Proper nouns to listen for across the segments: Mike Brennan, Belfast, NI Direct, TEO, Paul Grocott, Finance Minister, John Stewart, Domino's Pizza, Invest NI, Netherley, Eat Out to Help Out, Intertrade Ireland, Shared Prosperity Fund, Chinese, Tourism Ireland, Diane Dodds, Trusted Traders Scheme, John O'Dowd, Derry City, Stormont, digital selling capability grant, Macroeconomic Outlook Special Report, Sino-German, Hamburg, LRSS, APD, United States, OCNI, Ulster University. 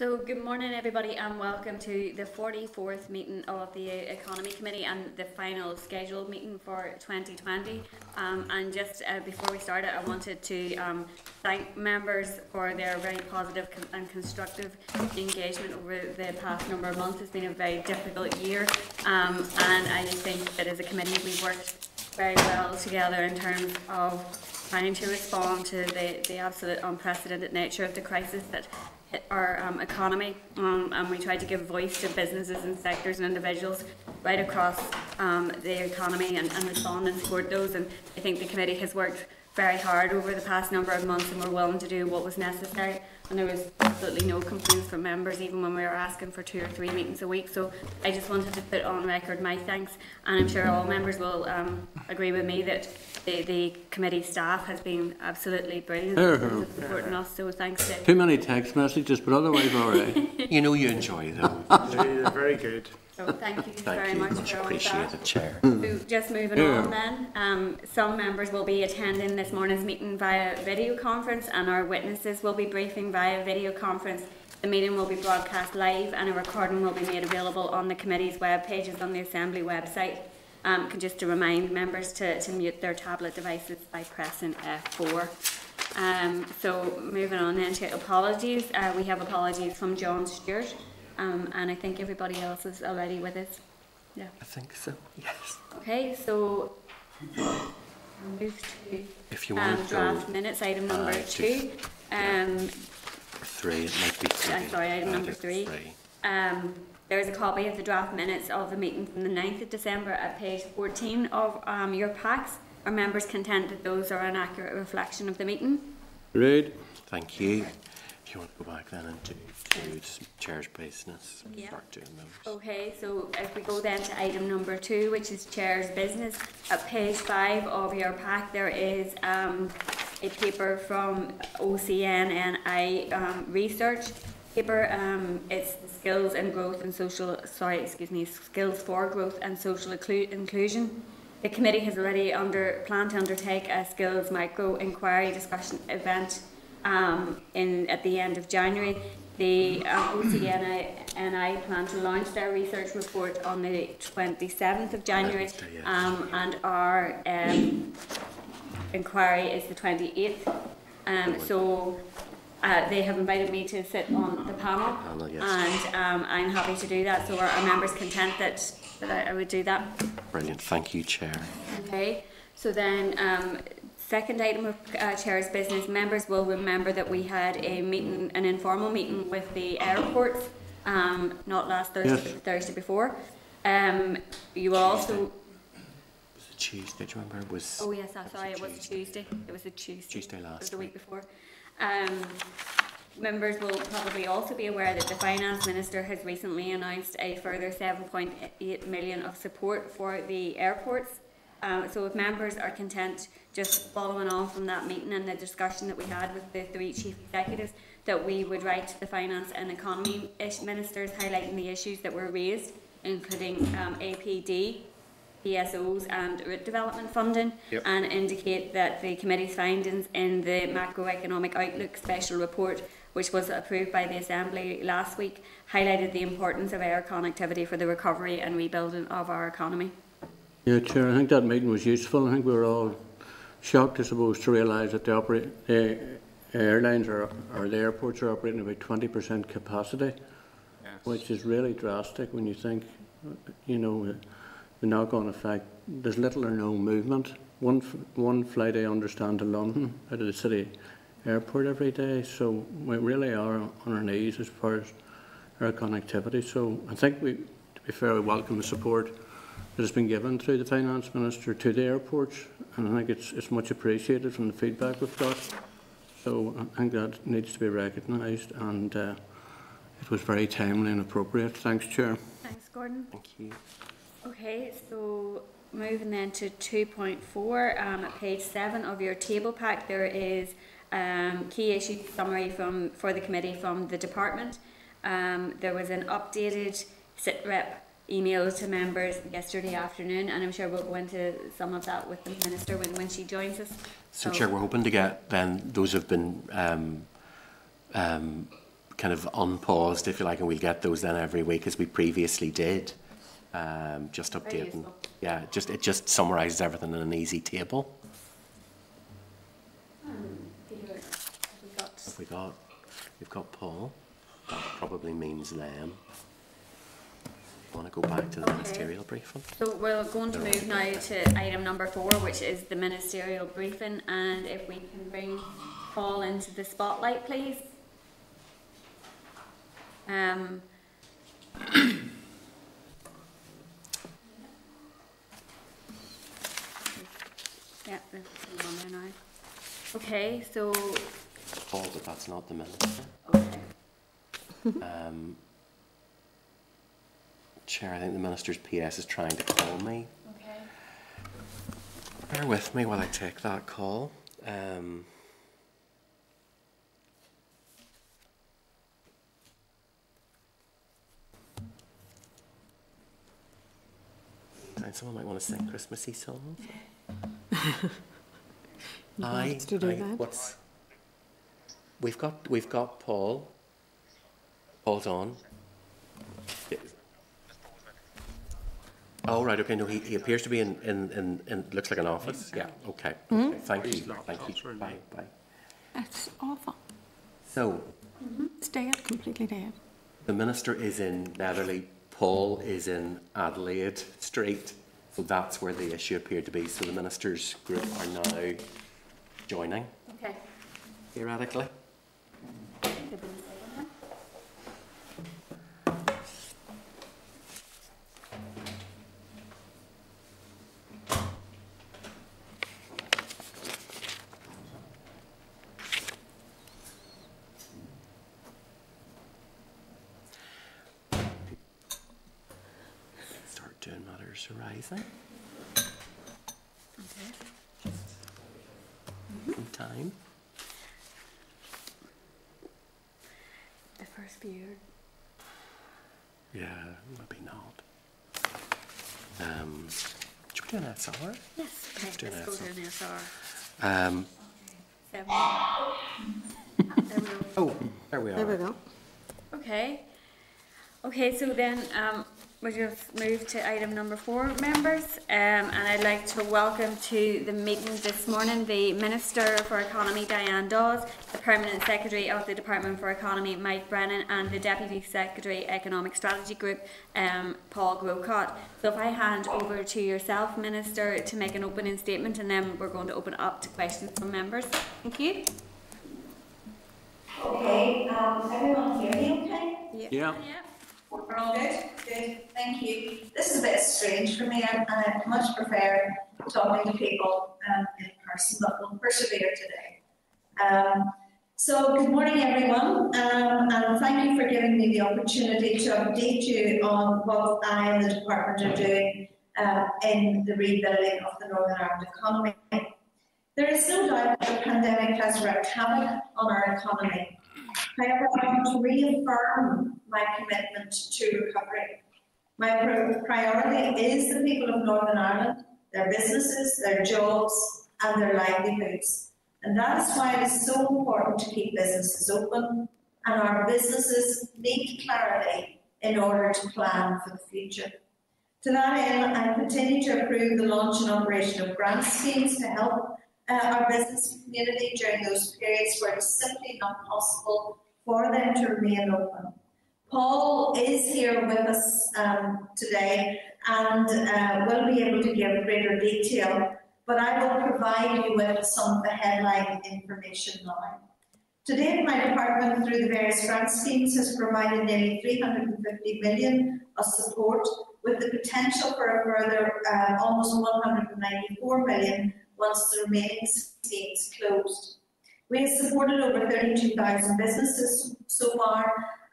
So good morning everybody and welcome to the 44th meeting of the Economy Committee and the final scheduled meeting for 2020. And just before we start it, I wanted to thank members for their very positive and constructive engagement over the past number of months. It's been a very difficult year and I think that as a committee we've worked very well together in terms of trying to respond to the absolute unprecedented nature of the crisis that hit our economy, and we tried to give voice to businesses and sectors and individuals right across the economy and respond and support those. And I think the committee has worked very hard over the past number of months and were willing to do what was necessary, and there was absolutely no complaints from members even when we were asking for 2 or 3 meetings a week. So I just wanted to put on record my thanks, and I'm sure all members will agree with me that the committee staff has been absolutely brilliant in terms of supporting us, so thanks to... Too many text messages, but otherwise all right. You know you enjoy them. They're very good. So thank you very much. Much appreciated, Chair. So just moving on then, some members will be attending this morning's meeting via video conference and our witnesses will be briefing via video conference. The meeting will be broadcast live and a recording will be made available on the committee's web pages on the Assembly website. Just to remind members to mute their tablet devices by pressing F4. So moving on then to apologies. We have apologies from John Stewart. And I think everybody else is already with us. Yeah. I think so, yes. Okay, so move to if you want draft minutes, item number 2. Three, it might be 3. I'm sorry, item number 3. There is a copy of the draft minutes of the meeting from the 9th of December at page 14 of your packs. Are members content that those are an accurate reflection of the meeting? Read. Thank you. You want to go back then and do chair's business? Yeah. Start doing those. Okay, so if we go then to item number 2, which is chair's business, at page 5 of your pack there is a paper from OCNI research paper. It's skills and growth and skills for growth and social inclusion. The committee has already planned to undertake a skills micro inquiry discussion event at the end of January. The OCNI plan to launch their research report on the 27th of January, and our inquiry is the 28th. So they have invited me to sit on the panel, and I'm happy to do that. So are members content that I would do that? Brilliant, thank you, Chair. Okay, so then. Second item of chair's business, members will remember that we had a meeting, an informal meeting with the airports, not last Thursday, but the Thursday before. You will also... Was it Tuesday, do you remember? It was, oh yes, sorry, it was Tuesday. It was a Tuesday. Tuesday last. It was the week before. Members will probably also be aware that the Finance Minister has recently announced a further 7.8 million of support for the airports. So if members are content, just following on from that meeting and the discussion that we had with the 3 chief executives, that we would write to the Finance and Economy Ministers highlighting the issues that were raised, including APD, PSOs and route development funding, and indicate that the committee's findings in the Macroeconomic Outlook Special Report, which was approved by the Assembly last week, highlighted the importance of air connectivity for the recovery and rebuilding of our economy. Yeah, Chair, I think that meeting was useful. I think we were all shocked, I suppose, to realise that the airports are operating about 20% capacity, which is really drastic when you think, you know, the knock-on effect. There's little or no movement. One flight, I understand, to London out of the city airport every day. So we really are on our knees as far as our connectivity. So I think we, to be fair, we welcome the support that has been given through the Finance Minister to the airports, and I think it's much appreciated from the feedback we've got. So I think that needs to be recognised, and it was very timely and appropriate. Thanks, Chair. Thanks, Gordon. Thank you. Okay, so moving then to 2.4, at page 7 of your table pack, there is key issue summary for the committee from the department. There was an updated SITREP email to members yesterday afternoon, and I'm sure we'll go into some of that with the Minister when she joins us. So Chair, we're hoping to get then those have been kind of unpaused, if you like, and we'll get those then every week as we previously did. Just updating, yeah, it just summarises everything in an easy table. We've got Paul. That probably means them. I want to go back to the ministerial briefing. So we're going to move now to item number 4, which is the ministerial briefing, and if we can bring Paul into the spotlight, please. Yeah, there's one there now. Okay, so Paul, but that's not the minister. Okay. Chair, I think the Minister's PS is trying to call me. Okay. Bear with me while I take that call. Someone might want to sing Christmassy songs. We've got Paul. Paul's on. Oh, right, okay, no, he appears to be in looks like an office. Yeah, okay. Mm-hmm. Thank you. Bye, bye. That's awful. So, it's dead, completely dead. The Minister is in Netherley, Paul is in Adelaide Street, so that's where the issue appeared to be. So the Minister's group are now joining. Okay. Theoretically. Arising. Okay. In time. The first few. Yeah, maybe not. Should we do an SR? Yes, okay, let's go do an SR. Okay. There we go. Oh, there we are. There we go. Okay. Okay, so then we just move to item number 4, members, and I'd like to welcome to the meeting this morning the Minister for Economy, Diane Dodds, the Permanent Secretary of the Department for Economy, Mike Brennan, and the Deputy Secretary, Economic Strategy Group, Paul Grocott. So if I hand over to yourself, Minister, to make an opening statement, and then we're going to open up to questions from members. Thank you. Okay, everyone hear me okay? Yeah. We're all good? Good, thank you. This is a bit strange for me, and I much prefer talking to people in person, but we'll persevere today. So, good morning everyone, and thank you for giving me the opportunity to update you on what I and the Department are doing in the rebuilding of the Northern Ireland economy. There is no doubt that the pandemic has wreaked havoc on our economy. However, I want to reaffirm my commitment to recovery. My priority is the people of Northern Ireland, their businesses, their jobs and their livelihoods. And that is why it is so important to keep businesses open, and our businesses need clarity in order to plan for the future. To that end, I continue to approve the launch and operation of grant schemes to help our business community during those periods where it is simply not possible for them to remain open. Paul is here with us today and will be able to give greater detail, but I will provide you with some of the headline information now. To date, my department, through the various grant schemes, has provided nearly 350 million of support, with the potential for a further almost 194 million once the remaining schemes closed. We have supported over 32,000 businesses so far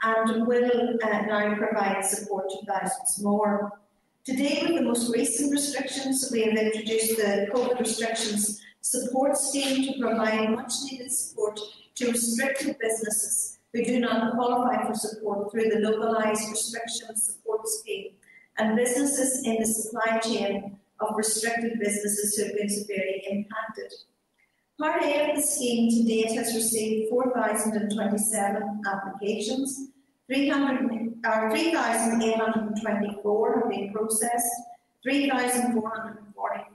and will now provide support to thousands more. To date, with the most recent restrictions, we have introduced the COVID restrictions support scheme to provide much needed support to restricted businesses who do not qualify for support through the localised restrictions support scheme, and businesses in the supply chain of restricted businesses who have been severely impacted. Part A of the scheme to date has received 4,027 applications, 3,824 have been processed, 3,044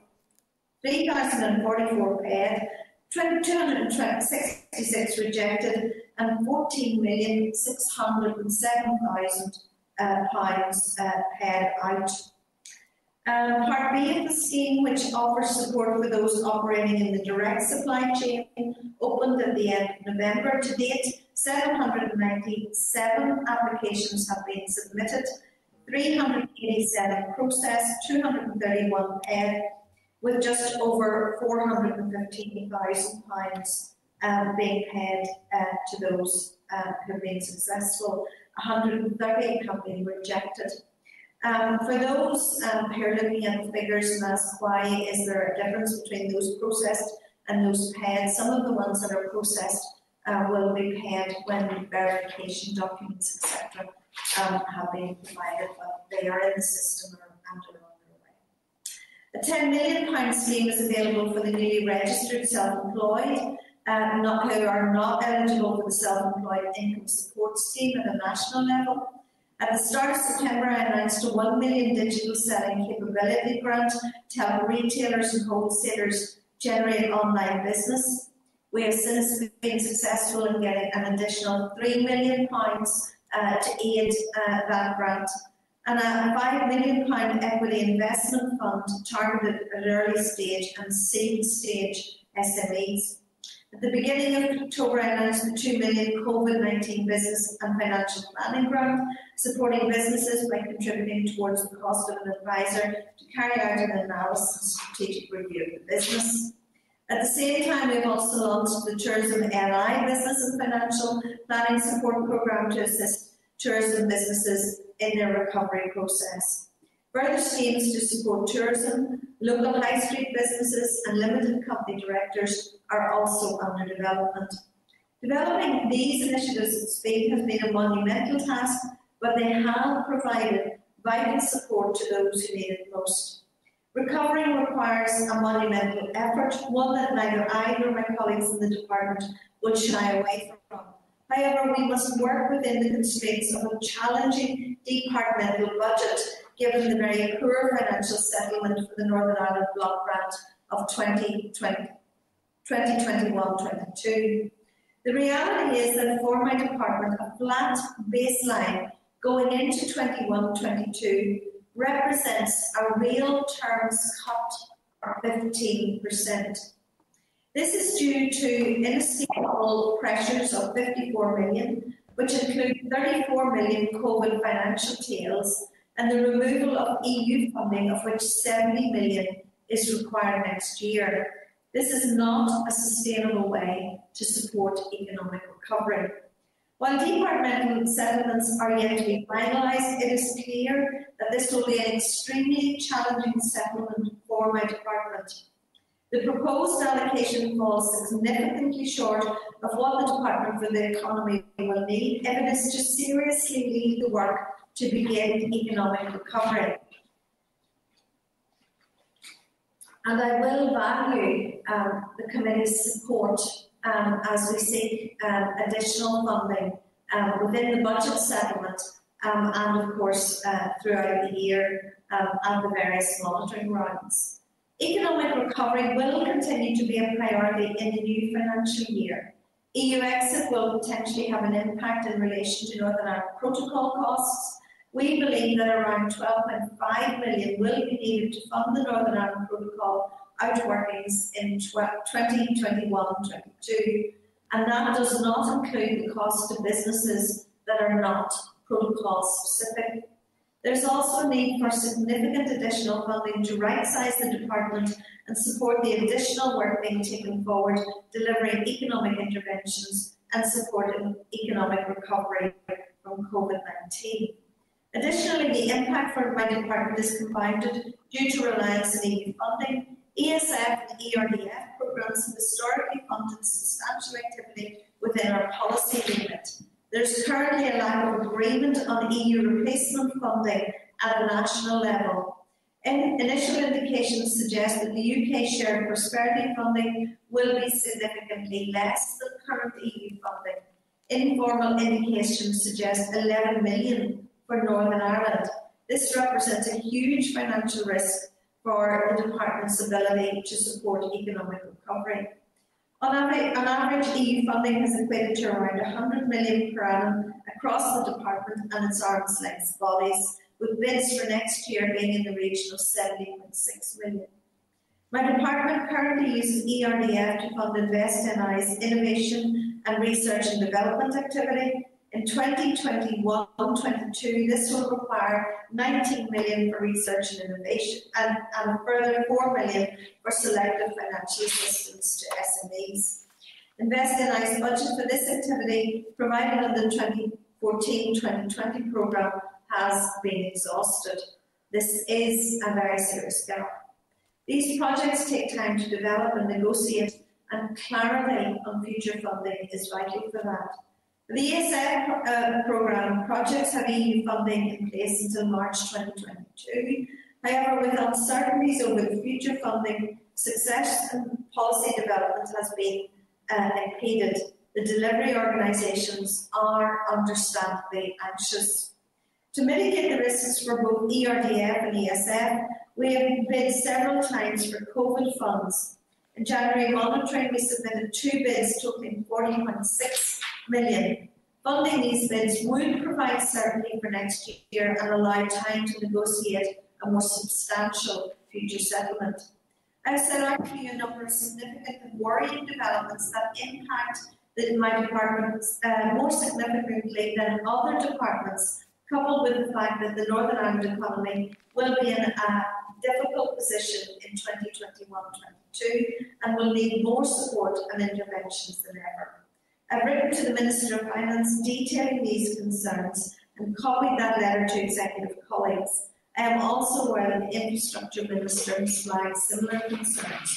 paid, 266 rejected, and £14,607,000 paid out. Part B of the scheme, which offers support for those operating in the direct supply chain, opened at the end of November. To date, 797 applications have been submitted, 387 processed, 231 paid, with just over £415,000 being paid to those who have been successful. 130 have been rejected. For those who are looking at the figures and ask why is there a difference between those processed and those paid, some of the ones that are processed will be paid when verification documents, etc., have been provided, but they are in the system and are on their way. A £10 million scheme is available for the newly registered self-employed who are not eligible for the self-employed income support scheme at a national level. At the start of September, I announced a £1 million digital selling capability grant to help retailers and wholesalers generate online business. We have since been successful in getting an additional £3 million to aid that grant, and a £5 million equity investment fund targeted at early stage and seed stage SMEs. At the beginning of October, I announced the £2 million COVID-19 Business and Financial Planning Grant, supporting businesses by contributing towards the cost of an advisor to carry out an analysis and strategic review of the business. At the same time, we've also launched the Tourism NI Business and Financial Planning Support Programme to assist tourism businesses in their recovery process. Further schemes to support tourism, local high street businesses and limited company directors are also under development. Developing these initiatives at speed has been a monumental task, but they have provided vital support to those who need it most. Recovering requires a monumental effort, one that neither I nor my colleagues in the department will shy away from. However, we must work within the constraints of a challenging departmental budget, given the very poor financial settlement for the Northern Ireland Block Grant of 2021-22. The reality is that for my department, a flat baseline going into 21-22 represents a real terms cut of 15%. This is due to inescapable pressures of 54 million, which include 34 million COVID financial tails, and the removal of EU funding, of which 70 million is required next year. This is not a sustainable way to support economic recovery. While departmental settlements are yet to be finalised, it is clear that this will be an extremely challenging settlement for my department. The proposed allocation falls significantly short of what the Department for the Economy will need if it is to seriously lead the work to begin economic recovery. And I will value the committee's support as we seek additional funding within the budget settlement and, of course, throughout the year and the various monitoring rounds. Economic recovery will continue to be a priority in the new financial year. EU exit will potentially have an impact in relation to Northern Ireland Protocol costs. We believe that around £12.5 million will be needed to fund the Northern Ireland Protocol outworkings in 2021-22, and that does not include the cost to businesses that are not protocol-specific. There's also a need for significant additional funding to right-size the department and support the additional work being taken forward, delivering economic interventions and supporting economic recovery from COVID-19. Additionally, the impact for my department is compounded due to reliance on EU funding. ESF and ERDF programmes have historically funded substantial activity within our policy unit. There is currently a lack of agreement on EU replacement funding at a national level. Initial indications suggest that the UK share of prosperity funding will be significantly less than current EU funding. Informal indications suggest 11 million for Northern Ireland. This represents a huge financial risk for the department's ability to support economic recovery. On average, EU funding has equated to around 100 million per annum across the department and its arm's length bodies, with bids for next year being in the region of 70.6 million. My department currently uses ERDF to fund Invest NI's innovation and research and development activity. In 2021-22, this will require 19 million for research and innovation and a further 4 million for selective financial assistance to SMEs. Invest NI's budget for this activity, provided under the 2014-2020 programme, has been exhausted. This is a very serious gap. These projects take time to develop and negotiate, and clarity on future funding is vital for that. For the ESF programme, projects have EU funding in place until March 2022. However, with uncertainties over the future funding, success and policy development has been impeded. The delivery organisations are understandably anxious. To mitigate the risks for both ERDF and ESF, we have bid several times for COVID funds. In January monitoring, we submitted 2 bids totaling 40.6 million. Funding these bids would provide certainty for next year and allow time to negotiate a more substantial future settlement. I have set out for you a number of significant and worrying developments that impact my department more significantly than other departments, coupled with the fact that the Northern Ireland economy will be in a difficult position in 2021-22 and will need more support and interventions than ever. I've written to the Minister of Finance detailing these concerns and copied that letter to executive colleagues. I am also aware that the Infrastructure Minister has flagged similar concerns.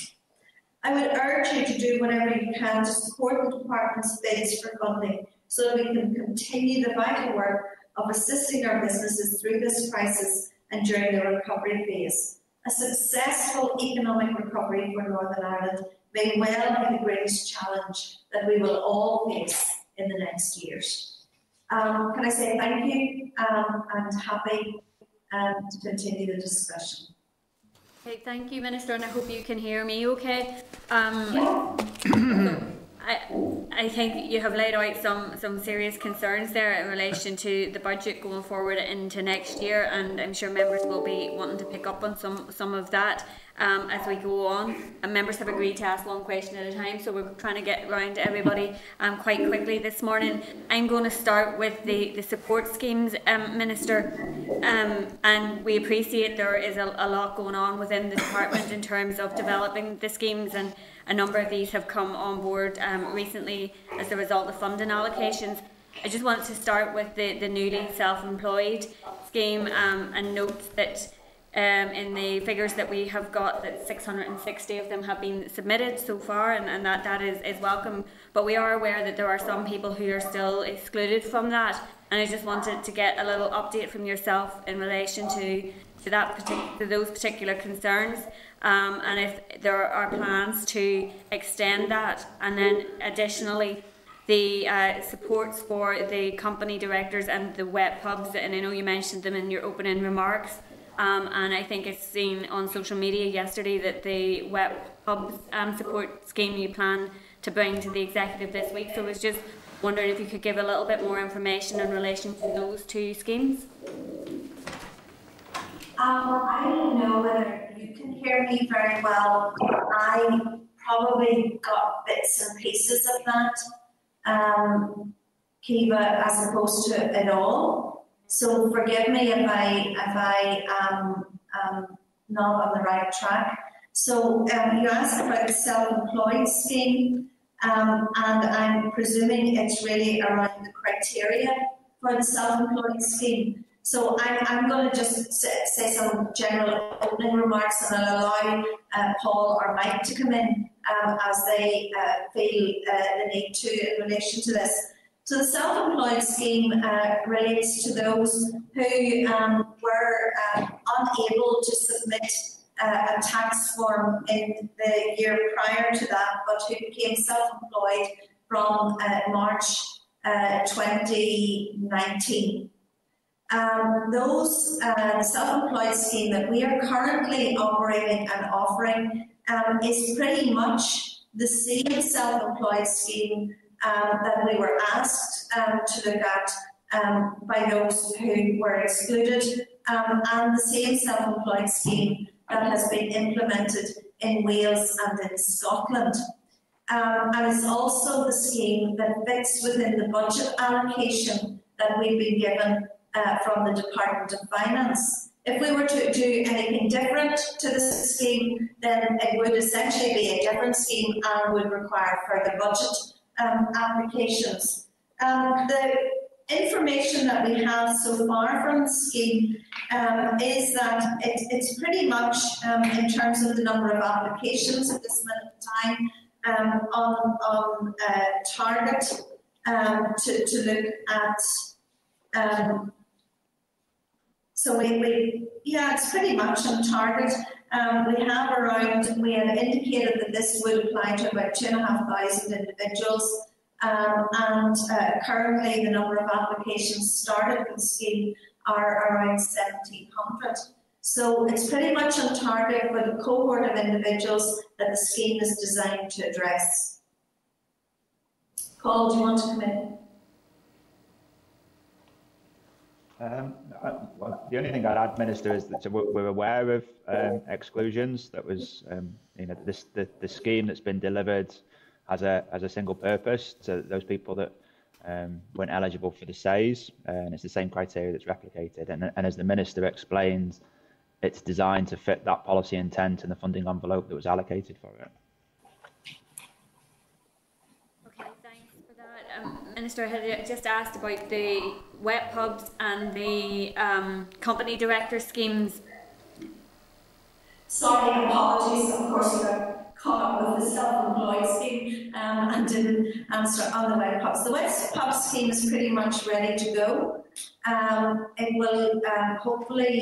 I would urge you to do whatever you can to support the department's bids for funding so that we can continue the vital work of assisting our businesses through this crisis and during the recovery phase. A successful economic recovery for Northern Ireland may well be the greatest challenge that we will all face in the next years. Can I say thank you and happy to continue the discussion. Okay, thank you, Minister, and I hope you can hear me okay. I think you have laid out some serious concerns there in relation to the budget going forward into next year, and I'm sure members will be wanting to pick up on some of that as we go on. And members have agreed to ask one question at a time, so we're trying to get round to everybody quite quickly this morning. I'm going to start with the support schemes, Minister, and we appreciate there is a lot going on within the department in terms of developing the schemes, and a number of these have come on board recently as a result of funding allocations. I just wanted to start with the newly self-employed scheme and note that in the figures that we have got that 660 of them have been submitted so far, and that is welcome. But we are aware that there are some people who are still excluded from that, and I just wanted to get a little update from yourself in relation to those particular concerns. And if there are plans to extend that, and then additionally the supports for the company directors and the wet pubs, and I know you mentioned them in your opening remarks, and I think it's seen on social media yesterday that the wet pubs support scheme you plan to bring to the executive this week. So I was just wondering if you could give a little bit more information in relation to those two schemes. I don't know whether you can hear me very well. I probably got bits and pieces of that, Kiva, as opposed to it all. So forgive me if I am not on the right track. So you asked about the self-employed scheme, and I'm presuming it's really around the criteria for the self-employed scheme. So I'm going to just say some general opening remarks and I'll allow Paul or Mike to come in as they feel the need to in relation to this. So the self-employed scheme relates to those who were unable to submit a tax form in the year prior to that, but who became self-employed from March 2019. The self-employed scheme that we are currently operating and offering is pretty much the same self-employed scheme that we were asked to look at by those who were excluded, and the same self-employed scheme that has been implemented in Wales and in Scotland. And it's also the scheme that fits within the budget allocation that we've been given from the Department of Finance. If we were to do anything different to this scheme, then it would essentially be a different scheme and would require further budget applications. The information that we have so far from the scheme is that it's pretty much, in terms of the number of applications at this moment in time, on target to look at. So it's pretty much on target. We had indicated that this would apply to about 2,500 individuals, currently the number of applications started with the scheme are around 1,700. So it's pretty much on target for the cohort of individuals that the scheme is designed to address. Paul, do you want to come in? The only thing I'd add, Minister, is that we're aware of exclusions. That was, the scheme that's been delivered as a single purpose to those people that weren't eligible for the SAYS, and it's the same criteria that's replicated. And as the Minister explained, it's designed to fit that policy intent and the funding envelope that was allocated for it. Minister had just asked about the wet pubs and the company director schemes. Sorry, apologies. Of course, we got caught up with the self-employed scheme and didn't answer on the wet pubs. The wet pub scheme is pretty much ready to go. It will hopefully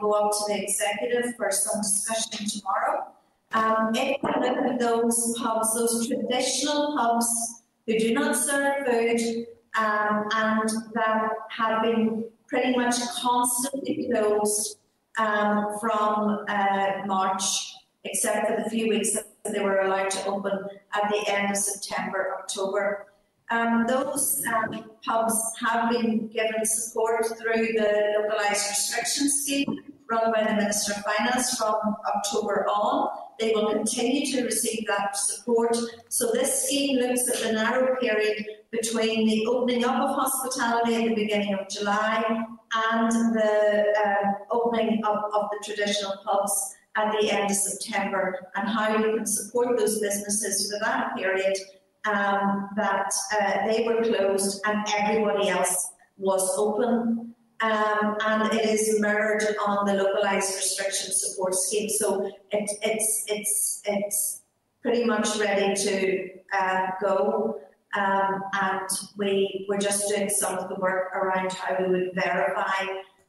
go up to the executive for some discussion tomorrow. If we look at those pubs, those traditional pubs who do not serve food and that have been pretty much constantly closed from March, except for the few weeks that they were allowed to open at the end of September, October. Those pubs have been given support through the localised restrictions scheme run by the Minister of Finance from October on. They will continue to receive that support. So this scheme looks at the narrow period between the opening up of hospitality at the beginning of July and the opening up of the traditional pubs at the end of September, and how we can support those businesses for that period that they were closed and everybody else was open. And it is mirrored on the localised restrictions support scheme, so it's pretty much ready to go. And we're just doing some of the work around how we would verify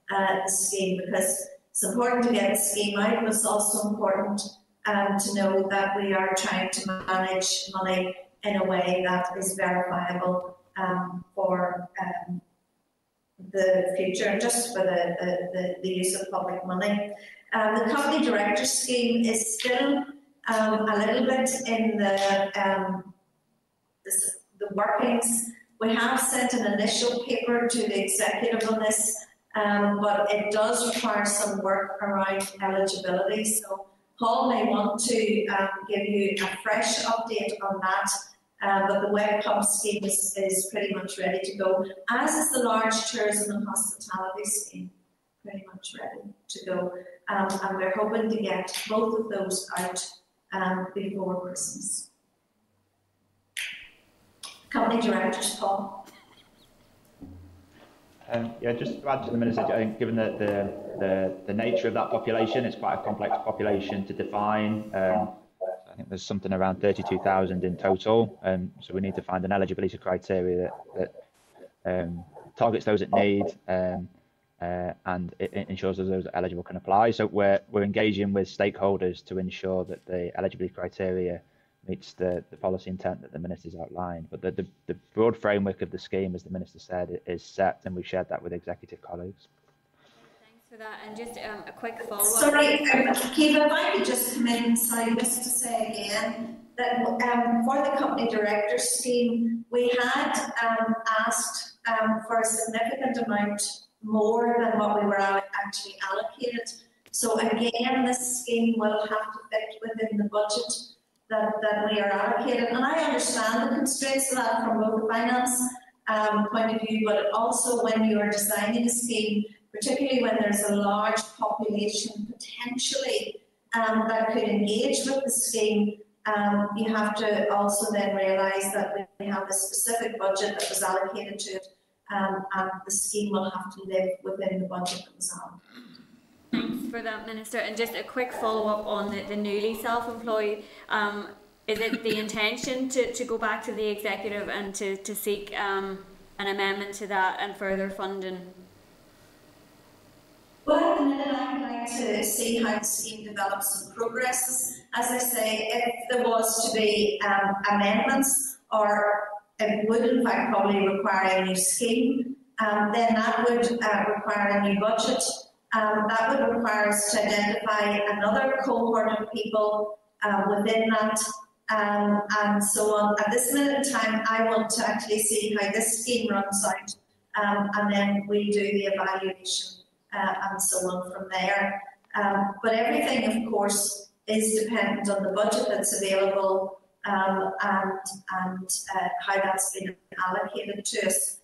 the scheme, because it's important to get the scheme out, but it's also important to know that we are trying to manage money in a way that is verifiable for. The future and just for the use of public money. The company director scheme is still a little bit in the workings. We have sent an initial paper to the executive on this, but it does require some work around eligibility. So Paul may want to give you a fresh update on that. But the web pub scheme is pretty much ready to go, as is the large tourism and hospitality scheme, pretty much ready to go. And we're hoping to get both of those out before Christmas. Company directors, Paul. Just to add to the Minister, I think given the nature of that population, it's quite a complex population to define. I think there's something around 32,000 in total, so we need to find an eligibility criteria that targets those that need and it ensures that those eligible can apply. So we're engaging with stakeholders to ensure that the eligibility criteria meets the policy intent that the Minister's outlined. But the broad framework of the scheme, as the Minister said, is set, and we've shared that with executive colleagues. Thanks for that. And just a quick follow-up. Sorry, Kiva, if I could just come in, sorry, just to say again, that for the company directors scheme, we had asked for a significant amount more than what we were actually allocated. So again, this scheme will have to fit within the budget that we are allocated. And I understand the constraints of that from both the finance point of view, but also when you are designing a scheme, particularly when there's a large population potentially that could engage with the scheme, you have to also then realise that we have a specific budget that was allocated to it, and the scheme will have to live within the budget that was allocated. Thanks for that, Minister. And just a quick follow-up on the newly self-employed. Is it the intention to go back to the executive and to seek an amendment to that and further funding? Well, at the minute, I would like to see how the scheme develops and progresses. As I say, if there was to be amendments, or it would in fact probably require a new scheme, then that would require a new budget. That would require us to identify another cohort of people within that, and so on. At this minute in time, I want to actually see how this scheme runs out, and then we do the evaluation and so on from there. But everything, of course, is dependent on the budget that's available and how that's been allocated to us.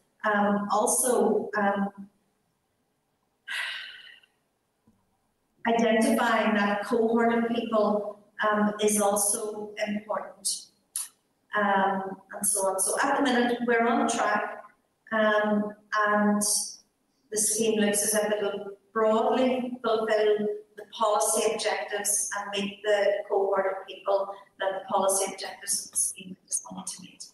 Identifying that cohort of people is also important, and so on. So at the minute, we're on track, and the scheme looks as if it will broadly fulfil the policy objectives and meet the cohort of people that the policy objectives of the scheme is wanted to meet.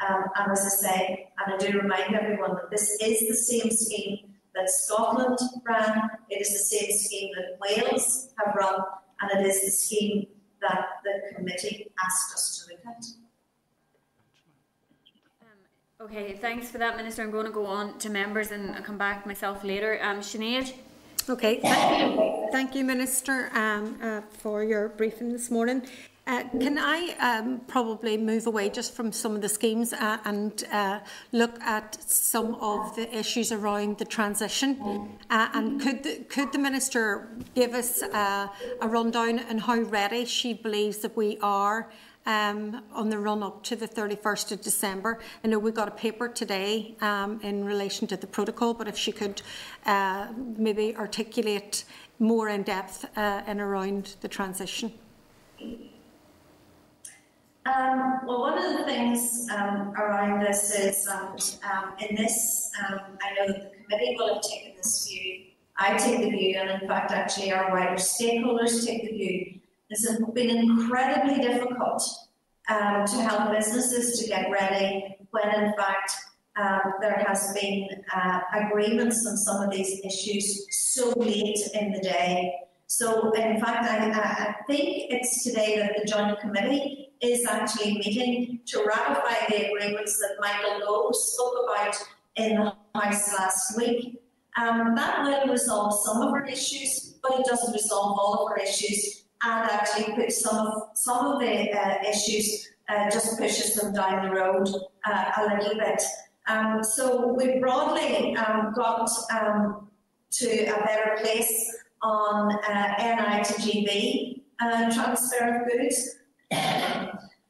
And as I say, and I do remind everyone that this is the same scheme that Scotland ran, it is the same scheme that Wales have run, and it is the scheme that the committee asked us to look at. Okay, thanks for that, Minister. I'm going to go on to members and I'll come back myself later. Sinead? Okay, thank you, Minister, for your briefing this morning. Can I probably move away just from some of the schemes and look at some of the issues around the transition? And could the Minister give us a rundown on how ready she believes that we are on the run-up to the 31st of December? I know we got a paper today in relation to the protocol, but if she could maybe articulate more in depth and around the transition. Well, one of the things around this is that in this, I know that the committee will have taken this view. I take the view, and in fact, actually, our wider stakeholders take the view. This has been incredibly difficult to help businesses to get ready when, in fact, there has been agreements on some of these issues so late in the day. So, in fact, I think it's today that the Joint Committee is actually meeting to ratify the agreements that Michael Lowe spoke about in the House last week. That will resolve some of our issues, but it doesn't resolve all of our issues, and actually puts some of the issues, just pushes them down the road a little bit. So we broadly got to a better place on NI to GB transfer of goods.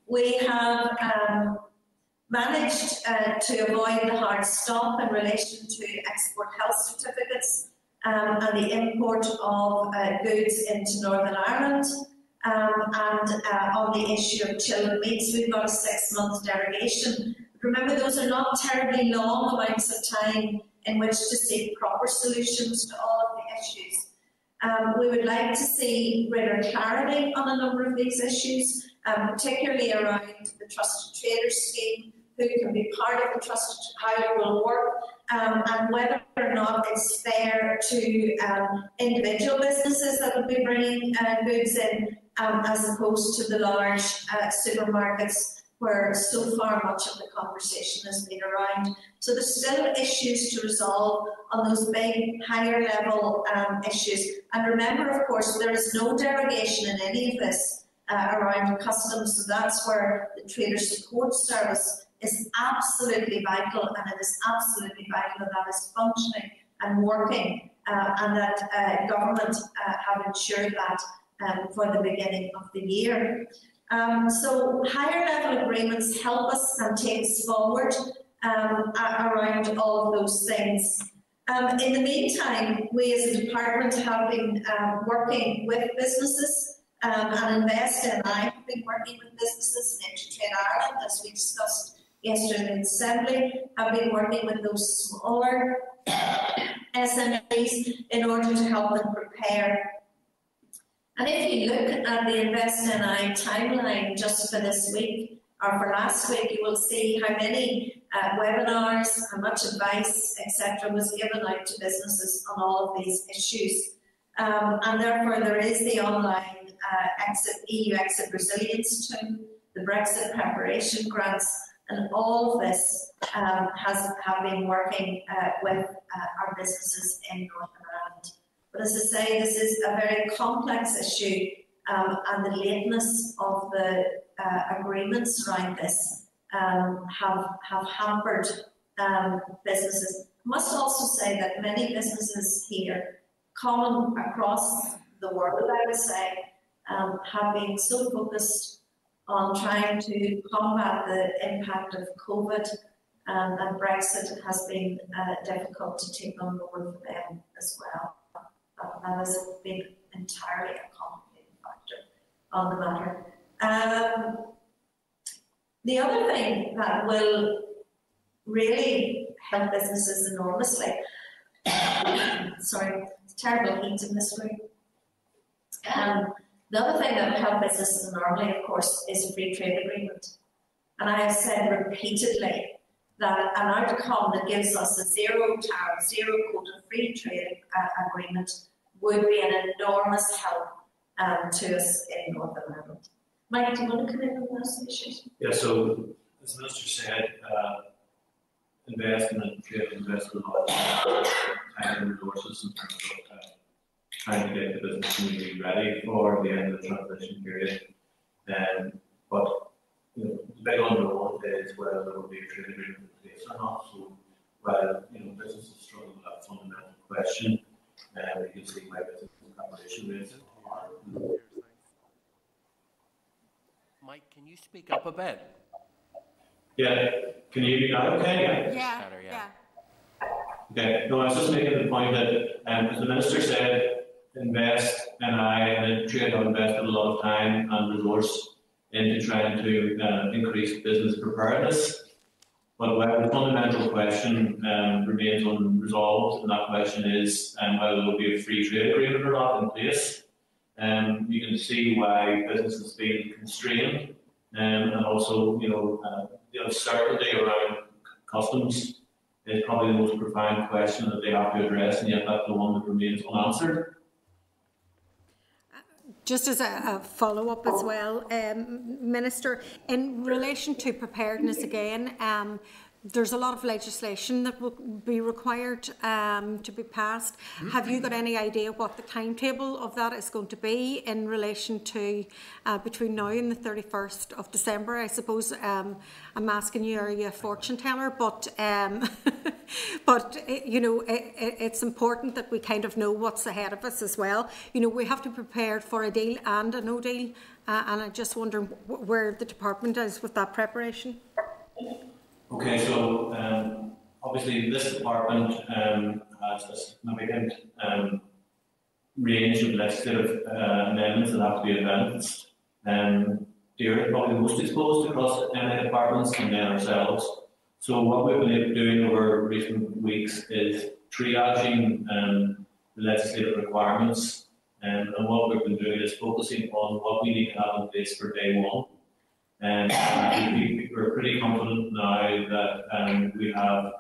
We have managed to avoid the hard stop in relation to export health certificates and the import of goods into Northern Ireland. And on the issue of chilled meats, we've got a 6-month derogation. Remember, those are not terribly long amounts of time in which to seek proper solutions to all of the issues. We would like to see greater clarity on a number of these issues, particularly around the Trusted Traders Scheme who can be part of the trust, how it will work, and whether or not it's fair to individual businesses that will be bringing goods in, as opposed to the large supermarkets, where so far much of the conversation has been around. So there's still issues to resolve on those big, higher level issues. And remember, of course, there is no derogation in any of this around customs, so that's where the Trader Support Service is absolutely vital, and it is absolutely vital that is functioning and working, and that government have ensured that for the beginning of the year. So higher level agreements help us and take us forward around all of those things. In the meantime, we as a department have been working with businesses, and Invest NI have been working with businesses, and Intertrade Ireland, as we discussed yesterday in Assembly, have been working with those smaller SMEs in order to help them prepare. And if you look at the Invest NI timeline just for this week, or for last week, you will see how many webinars, how much advice, etc. was given out to businesses on all of these issues. And therefore there is the online EU Exit Resilience Tool, the Brexit Preparation Grants, and all of this have been working with our businesses in Northern Ireland. But as I say, this is a very complex issue, and the lateness of the agreements around this have hampered businesses. I must also say that many businesses here, common across the world, I would say, have been so focused on trying to combat the impact of COVID, and Brexit has been difficult to take on board for them as well. That has been entirely a complicated factor on the matter. The other thing that will really help businesses enormously, sorry, terrible heat in this room. The other thing that will help businesses enormously, of course, is a free trade agreement. And I have said repeatedly that an outcome that gives us a zero tariff, zero quota free trade agreement would be an enormous help to us in Northern Ireland. Mike, do you want to come in on those issues? Yeah, so as the Minister said, investment, trade investment, all time and resources in terms of trying to get the business community ready for the end of the transition period. But you know, the big unknown is whether there will be a trade agreement in place or not. So while businesses struggle with that fundamental question, we can see why business collaboration rates are. Mike, can you speak up a bit? Yeah, can you be loud? Okay, yeah. Yeah. Better, yeah. Okay, no, I was just making the point that, as the Minister said, Invest NI and Trade have invested a lot of time and resource into trying to increase business preparedness. But where the fundamental question remains unresolved, and that question is whether there will be a free trade agreement or not in place. You can see why business is being constrained, and also the uncertainty around customs is probably the most profound question that they have to address, and yet that's the one that remains unanswered. Just as a follow-up as well, Minister, in relation to preparedness again, there's a lot of legislation that will be required to be passed. Have you got any idea what the timetable of that is going to be in relation to between now and the 31st of December? I suppose I'm asking you, are you a fortune teller? But, but you know, it's important that we kind of know what's ahead of us as well. You know, we have to prepare for a deal and a no deal, and I just wonder where the department is with that preparation. Okay, so obviously this department has a significant range of legislative amendments that have to be advanced. They're probably most exposed across NI departments and then ourselves. So what we've been doing over recent weeks is triaging the legislative requirements, and what we've been doing is focusing on what we need to have in place for day one. And we're pretty confident now that we have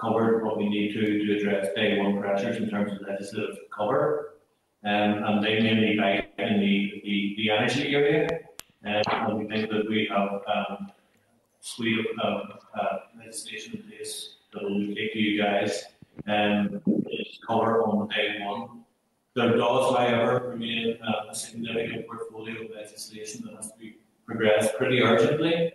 covered what we need to address day one pressures in terms of legislative cover. And they mainly lie in the energy area. And we think that we have suite of legislation in place that will take to you guys and cover on day one. There does, however, remain a significant portfolio of legislation that has to be progressed pretty urgently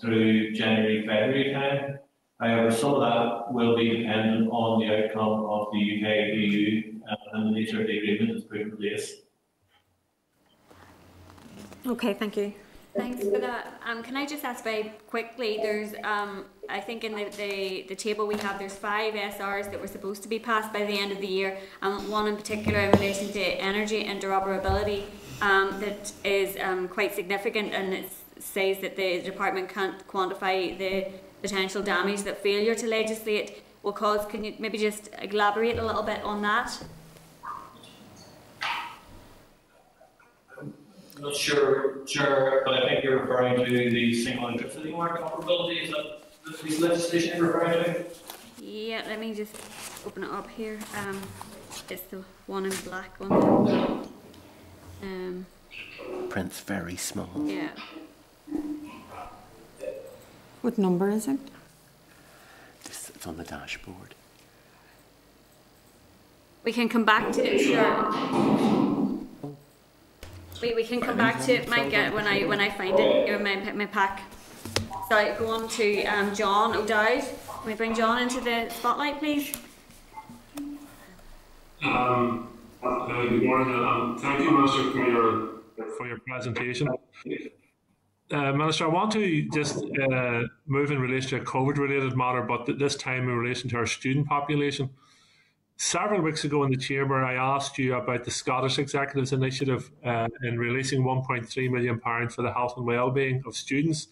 through January, February time. However, some of that will be dependent on the outcome of the UK-EU and the nature of the agreement that's put in place. Okay, thank you. Thanks for that. Can I just ask very quickly, there's, I think in the table we have, there's 5 SRs that were supposed to be passed by the end of the year, and one in particular in relation to energy interoperability that is quite significant, and it says that the department can't quantify the potential damage that failure to legislate will cause. Can you maybe just elaborate a little bit on that? I'm not sure, but I think you're referring to the single electricity market operability. Is that this legislation you're referring to? Yeah, let me just open it up here. It's the one in black one. Print's very small. Yeah. What number is it? It's on the dashboard. We can come back to it, sure. We can come back to it, Mike, when I find it in my pack. So I go on to John O'Dowd. Can we bring John into the spotlight, please? Good morning. Thank you, Minister, for your presentation. Minister, I want to just move in relation to a COVID-related matter, but this time in relation to our student population. Several weeks ago in the chamber, I asked you about the Scottish Executive's initiative in releasing £1.3 million for the health and well-being of students.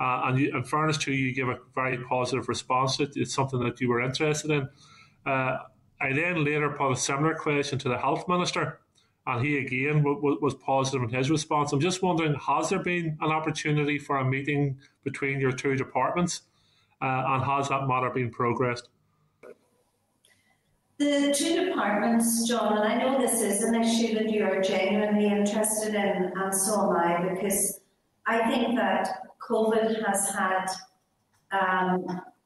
And you, in fairness to you, you gave a very positive response to it. It's something that you were interested in. I then later put a similar question to the Health Minister, and he again was positive in his response. I'm just wondering, has there been an opportunity for a meeting between your two departments, and has that matter been progressed? The two departments, John, and I know this is an issue that you are genuinely interested in, and so am I, because I think that COVID has had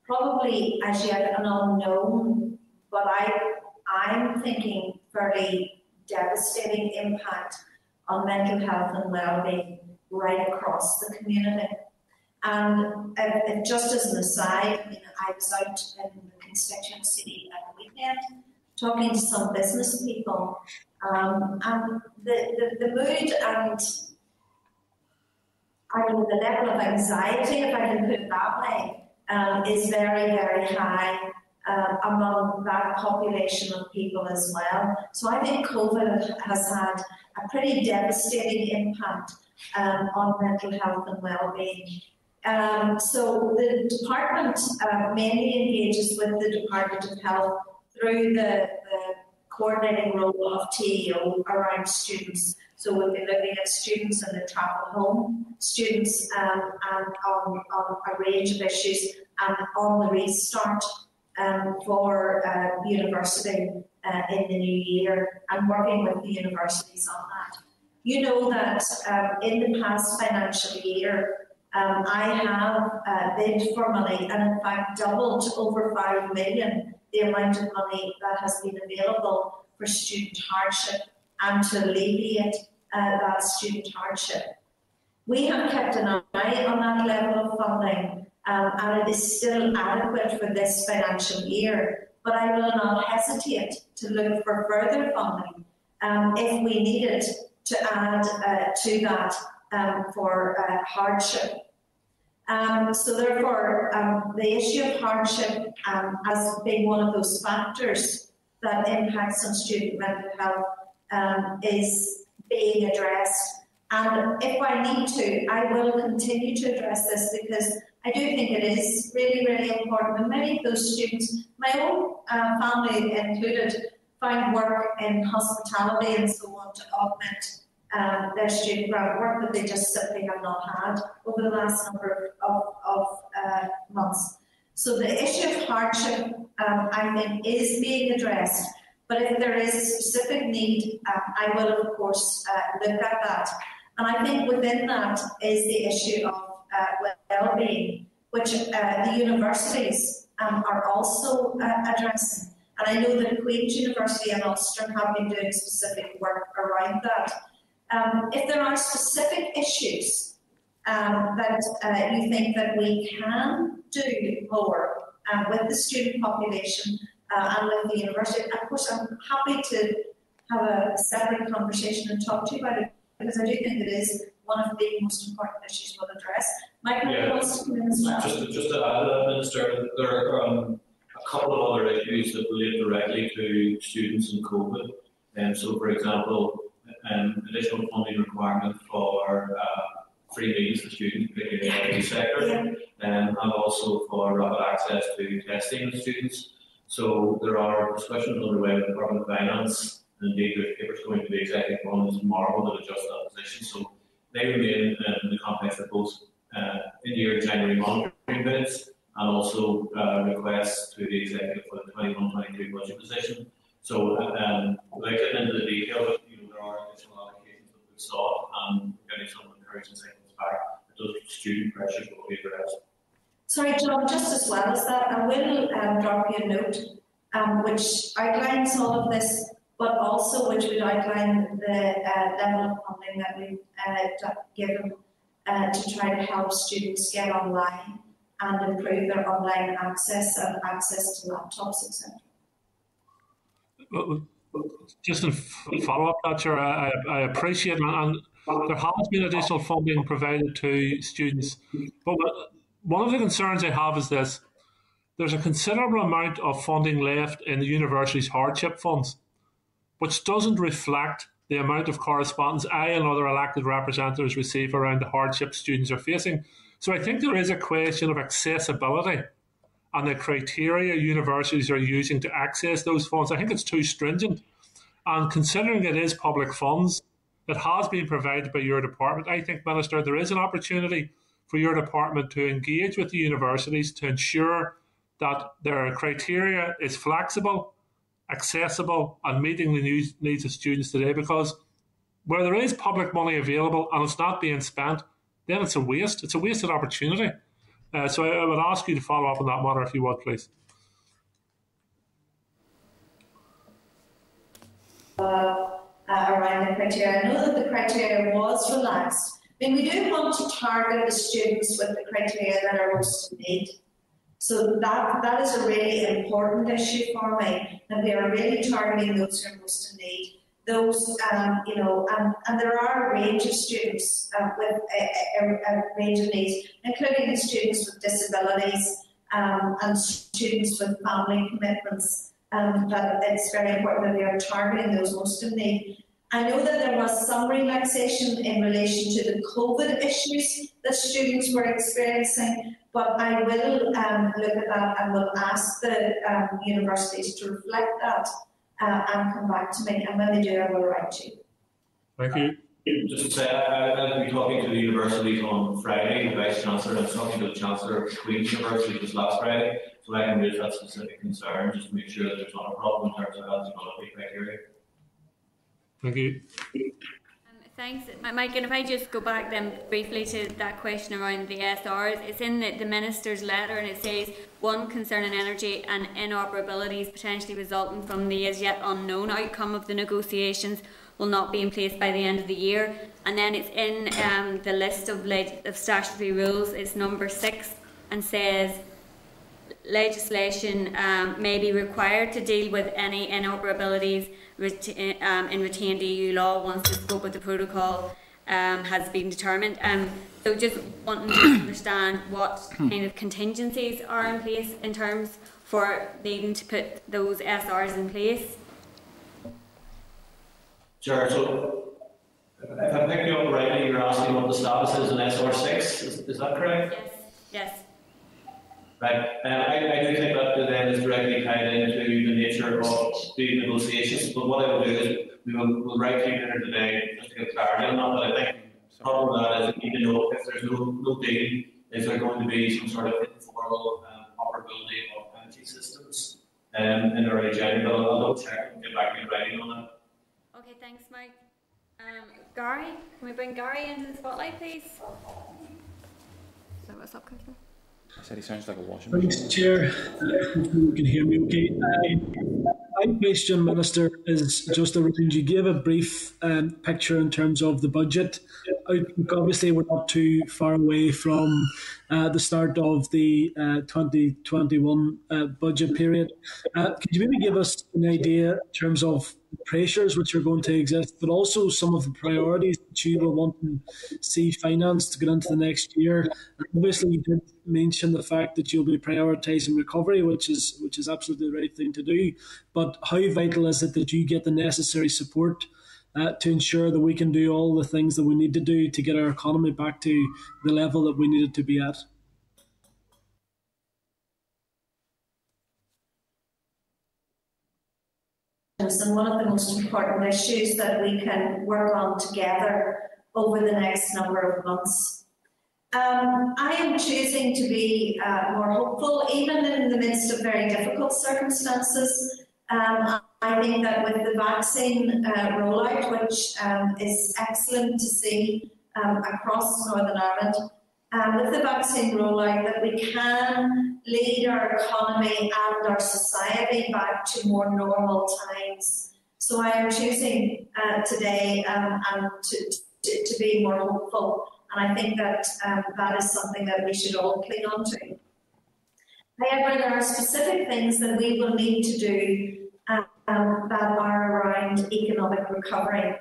probably as yet an unknown, but I'm thinking fairly devastating impact on mental health and well-being right across the community. And just as an aside, you know, I was out in the constituency at the weekend talking to some business people, and the mood and the level of anxiety, if I can put it that way, is very, very high among that population of people as well. So I think COVID has had a pretty devastating impact on mental health and well-being. So the department mainly engages with the Department of Health through the coordinating role of TEO around students. So we'll be looking at students and the travel home, students and on a range of issues, and on the restart for university in the new year, and working with the universities on that. You know that in the past financial year, I have bid for money, and in fact doubled to over £5 million the amount of money that has been available for student hardship and to alleviate that student hardship. We have kept an eye on that level of funding, and it is still adequate for this financial year, but I will not hesitate to look for further funding if we need it to add to that for hardship. So therefore, the issue of hardship has been one of those factors that impacts on student mental health is being addressed. And if I need to, I will continue to address this, because I do think it is really, really important. And many of those students, my own family included, find work in hospitality and so on to augment their student grant work that they just simply have not had over the last number of months. So the issue of hardship, I think, is being addressed. But if there is a specific need, I will, of course, look at that. And I think within that is the issue of well-being, which the universities are also addressing. And I know that Queen's University and Ulster have been doing specific work around that. If there are specific issues that you think that we can do more with the student population and with the university, of course I'm happy to have a separate conversation and talk to you about it, because I do think it is one of the most important issues we'll address. Michael, yeah, wants to come in as well. Just to add to that, Minister, there are a couple of other issues that relate directly to students and COVID. So, for example, additional funding requirement for free meals for students, particularly in the IT sector, and also for rapid access to testing of students. So there are discussions underway with the Department of Finance, and indeed there's papers going to the Executive Conference tomorrow that adjust that position. So they remain in the context of both in-year January monitoring bids and also requests to the Executive for the 21-22 budget position. So without getting into the detail, additional allocations that we saw and getting some encouraging signals back, those student pressures will be addressed. Sorry, John, just as well as that, I will drop you a note which outlines all of this, but also which would outline the level of funding that we've given to try to help students get online and improve their online access and access to laptops, etc. Just in follow-up, I appreciate, and there has been additional funding provided to students. But one of the concerns I have is this: there's a considerable amount of funding left in the university's hardship funds, which doesn't reflect the amount of correspondence I and other elected representatives receive around the hardship students are facing. So I think there is a question of accessibility and the criteria universities are using to access those funds. I think it's too stringent. And considering it is public funds that has been provided by your department, I think, Minister, there is an opportunity for your department to engage with the universities to ensure that their criteria is flexible, accessible and meeting the needs of students today. Because where there is public money available and it's not being spent, then it's a waste. It's a wasted opportunity. So I would ask you to follow up on that matter if you would, please. Around the criteria, I know that the criteria was relaxed. I mean, we do want to target the students with the criteria that are most in need. So that is a really important issue for me, that we are really targeting those who are most in need. Those, and there are a range of students with a range of needs, including students with disabilities and students with family commitments. That it's very important that we are targeting those most in need. I know that there was some relaxation in relation to the COVID issues that students were experiencing, but I will look at that and will ask the universities to reflect that. And come back to me, and when they do, I will write to you. Thank you. Just to say, I'll be talking to the universities on Friday, the Vice Chancellor, and I was talking to the Chancellor of Queen's University just last Friday, so I can raise that specific concern just to make sure that there's not a problem in terms of eligibility criteria. Thank you. Thanks, Mike. And if I just go back then briefly to that question around the SRs, it's in the Minister's letter and it says one concerning energy and inoperabilities potentially resulting from the as yet unknown outcome of the negotiations will not be in place by the end of the year. And then it's in the list of statutory rules, it's number 6 and says legislation may be required to deal with any inoperabilities in retained EU law once the scope of the protocol has been determined. So just wanting to understand what kind of contingencies are in place in terms for needing to put those SRs in place. Sure. So if I pick you up rightly, you're asking what the status is in SR6, is that correct? Yes. Right. I do think that then is directly tied into the nature of the negotiations. But what I will do is we'll write to you later today just to get clarity on that. But I think the problem with that is we need to know if there's no deal, is there going to be some sort of informal operability of energy systems in our agenda. But I'll double check and get back in writing on that. Okay, thanks, Mike. Gary, can we bring Gary into the spotlight, please? So what's up, Councillor? I said he sounds like a washing machine. Thanks, Chair. You can hear me okay. My question, Minister, is just around, you gave a brief picture in terms of the budget. Obviously, we're not too far away from the start of the 2021 budget period. Could you maybe give us an idea in terms of pressures which are going to exist, but also some of the priorities that you will want to see financed to get into the next year? And obviously, you did mention the fact that you'll be prioritising recovery, which is absolutely the right thing to do. But how vital is it that you get the necessary support to ensure that we can do all the things that we need to do to get our economy back to the level that we need it to be at? And one of the most important issues that we can work on together over the next number of months. I am choosing to be more hopeful, even in the midst of very difficult circumstances. I think that with the vaccine rollout, which is excellent to see across Northern Ireland, with the vaccine rollout, that we can lead our economy and our society back to more normal times. So I am choosing today and to be more hopeful, and I think that that is something that we should all cling on to. However, there are specific things that we will need to do that are around economic recovery,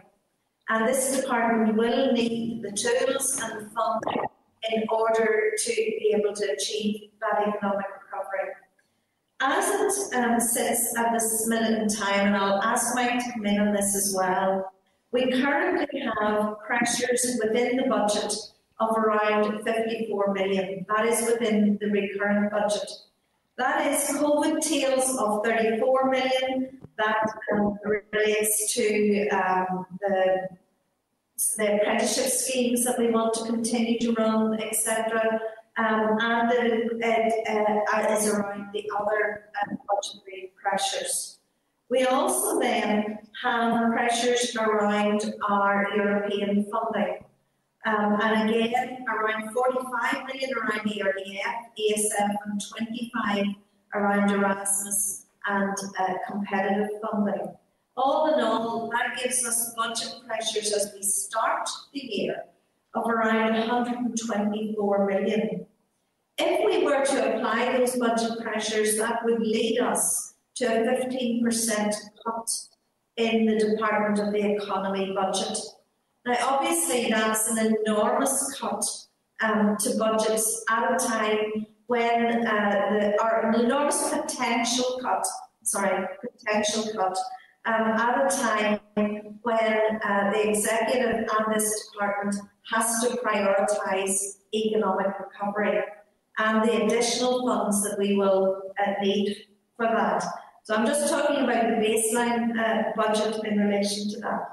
and this department will need the tools and the funding in order to be able to achieve that economic recovery. As it sits at this minute in time, and I'll ask Mike to come in on this as well, we currently have pressures within the budget of around 54 million. That is within the recurrent budget. That is COVID tails of 34 million. That relates to the apprenticeship schemes that we want to continue to run, etc. And it is around the other budgetary pressures. We also then have pressures around our European funding. And again, around 45 million around ERDF, ESF, and 25 around Erasmus and competitive funding. All in all, that gives us budget pressures as we start the year of around 124 million. If we were to apply those budget pressures, that would lead us to a 15% cut in the Department of the Economy budget. Now, obviously, that's an enormous cut to budgets at a time when an enormous potential cut. At a time when the executive and this department has to prioritise economic recovery and the additional funds that we will need for that. So I'm just talking about the baseline budget in relation to that.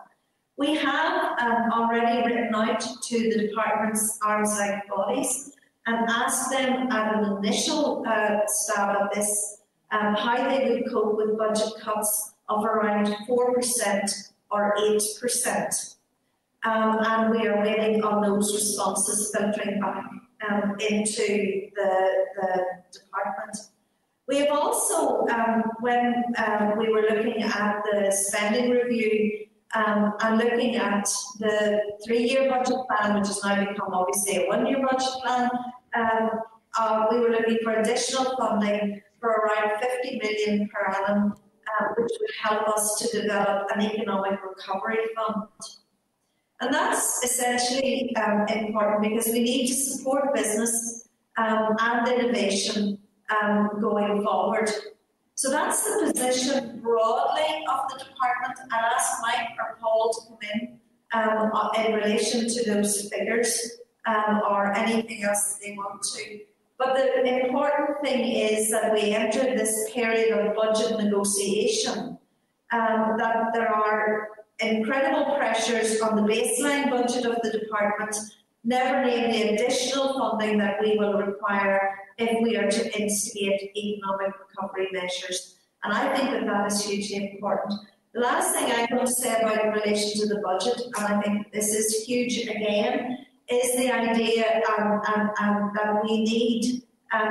We have already written out to the department's arms-length bodies and asked them at an initial stab at this how they would cope with budget cuts of around 4% or 8%. And we are waiting on those responses filtering back into the department. We have also, when we were looking at the spending review and looking at the 3-year budget plan, which has now become obviously a 1-year budget plan, we were looking for additional funding for around 50 million per annum, which would help us to develop an economic recovery fund. And that's essentially important because we need to support business and innovation going forward. So that's the position broadly of the department. I'll ask Mike or Paul to come in relation to those figures or anything else that they want to. But the important thing is that we enter this period of budget negotiation, that there are incredible pressures on the baseline budget of the department, never namely the additional funding that we will require if we are to instigate economic recovery measures. And I think that that is hugely important. The last thing I want to say about in relation to the budget, and I think this is huge again, is the idea that we need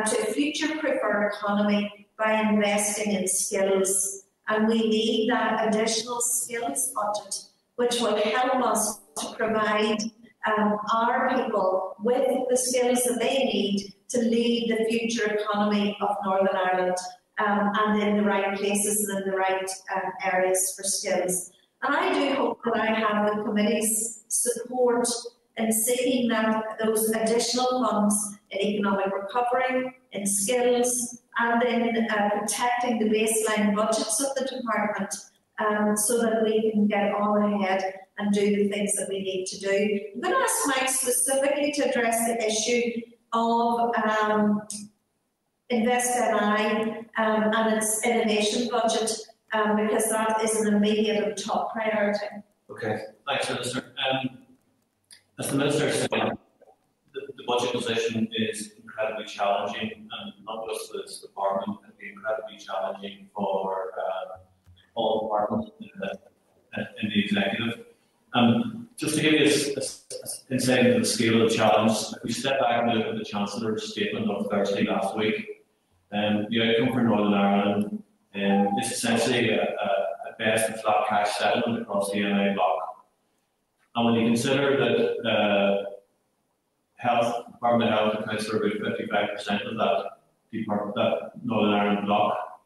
to future-proof our economy by investing in skills. And we need that additional skills budget, which will help us to provide our people with the skills that they need to lead the future economy of Northern Ireland, and in the right places and in the right areas for skills. And I do hope that I have the committee's support in seeking that those additional funds in economic recovery, in skills, and in protecting the baseline budgets of the department, so that we can get on ahead and do the things that we need to do. I'm going to ask Mike specifically to address the issue of Invest NI and its innovation budget, because that is an immediate and top priority. Okay, thanks, Minister. As the Minister said, the budget position is incredibly challenging, and not just this department, it can be incredibly challenging for all departments in the executive. Just to give you an insight into the scale of the challenge, if we step back and look at the Chancellor's statement on Thursday last week, the outcome for Northern Ireland is essentially a best and flat cash settlement across the NI block. And when you consider that Health, Department of Health accounts for about 55% of that Northern Ireland block,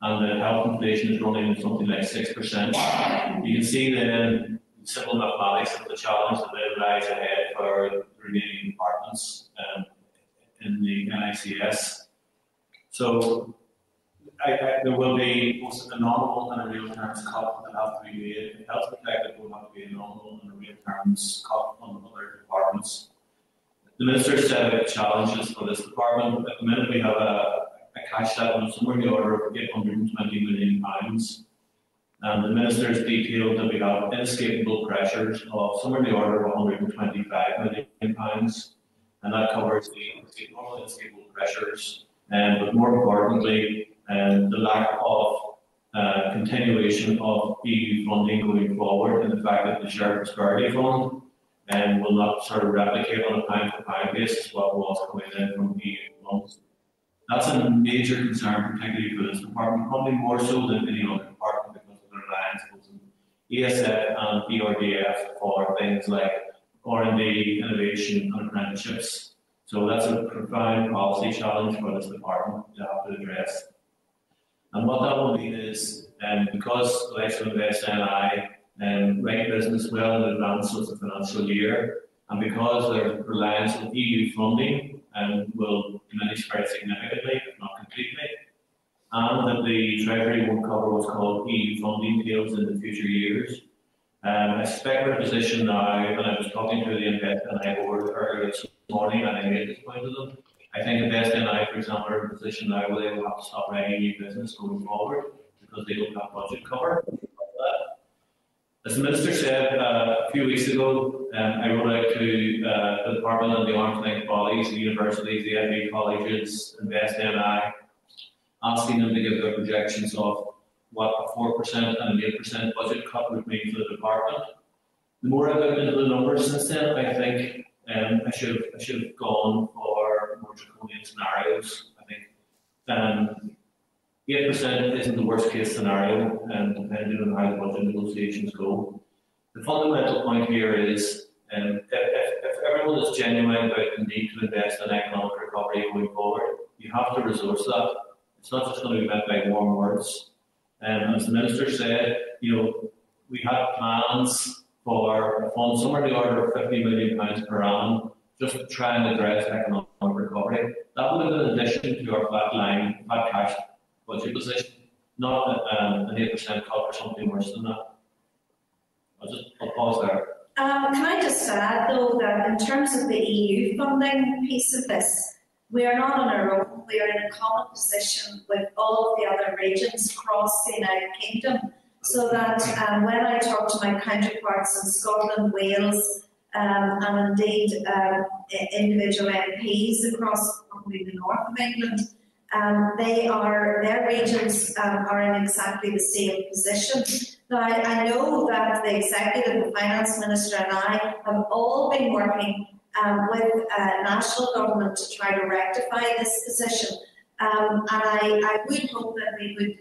and the health inflation is running at something like 6%, you can see then simple mathematics of the challenge that then lies ahead for the remaining departments in the NICS. So there will be both a nominal and a real terms cut that have to be made. The health protective will have to be a nominal and a real terms cut on other departments. The Minister said about the challenges for this department. At the minute, we have a cash settlement somewhere in the order of £820 million. And the Minister's detailed that we have inescapable pressures of somewhere in the order of £125 million, and that covers the normal inescapable pressures, but more importantly, the lack of continuation of EU funding going forward, and the fact that the Shared Prosperity Fund will not sort of replicate on a pound-for-pound basis what was coming in from EU funds. That's a major concern, particularly for this department, probably more so than any other department, because of the reliance on ESF and ERDF for things like R&D, innovation and apprenticeships. So that's a profound policy challenge for this department to have to address. And what that will mean is, because the likes of Invest NI rank business well in advance of the financial year, and because their reliance on EU funding will diminish very significantly, if not completely, and that the Treasury won't cover what's called EU funding deals in the future years. I expect we're in a position now, and I was talking to the Invest NI board earlier this morning, and I made this point to them. I think Invest NI, for example, are in a position now where they will have to stop writing new business going forward because they don't have budget cover. As the Minister said a few weeks ago, I wrote out to the Department and the arm's length bodies, the universities, the FE colleges, Invest NI, asking them to give their projections of what a 4% and an 8% budget cut would mean for the department. The more I've looked into the numbers since then, I think I should have gone for more draconian scenarios. I think 8% isn't the worst case scenario, depending on how the budget negotiations go. The fundamental point here is if everyone is genuine about the need to invest in economic recovery going forward, you have to resource that. It's not just going to be met by warm words. As the Minister said, we had plans for a fund somewhere in the order of £50 million per annum just to try and address economic recovery. That would have been in addition to our flat cash budget position, not an 8% cut or something worse than that. I'll pause there. Can I just add, though, that in terms of the EU funding piece of this, We are not on our own, we are in a common position with all of the other regions across the United Kingdom, so that when I talk to my counterparts in Scotland, Wales, and indeed individual MPs across probably the north of England, their regions are in exactly the same position. Now, I know that the Executive, the Finance Minister and I have all been working with national government to try to rectify this position. And I would hope that we would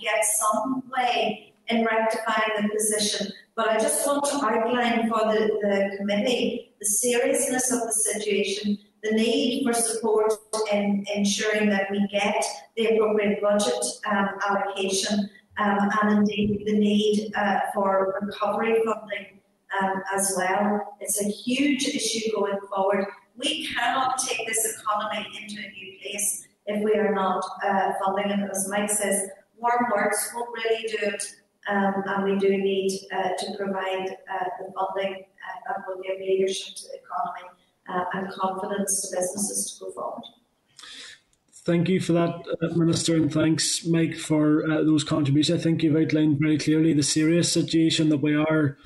get some way in rectifying the position. But I just want to outline for the committee the seriousness of the situation, the need for support in ensuring that we get the appropriate budget allocation, and indeed the need for recovery funding as well. It's a huge issue going forward. We cannot take this economy into a new place if we are not funding it. As Mike says, warm words won't really do it, and we do need to provide the funding that will give leadership to the economy and confidence to businesses to go forward. Thank you for that, Minister, and thanks, Mike, for those contributions. I think you've outlined very clearly the serious situation that we are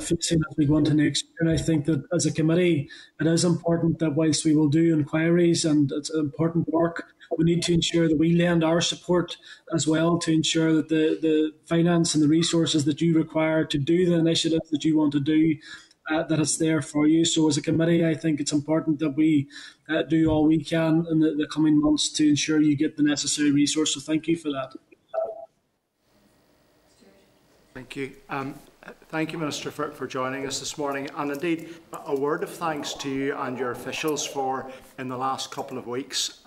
facing as we go into next year. And I think that as a committee, it is important that whilst we will do inquiries, and it's important work, we need to ensure that we lend our support as well to ensure that the finance and the resources that you require to do the initiatives that you want to do, that it's there for you. So as a committee, I think it's important that we do all we can in the coming months to ensure you get the necessary resource. So thank you for that. Thank you. Thank you, Minister, for joining us this morning. And indeed, a word of thanks to you and your officials for, in the last couple of weeks,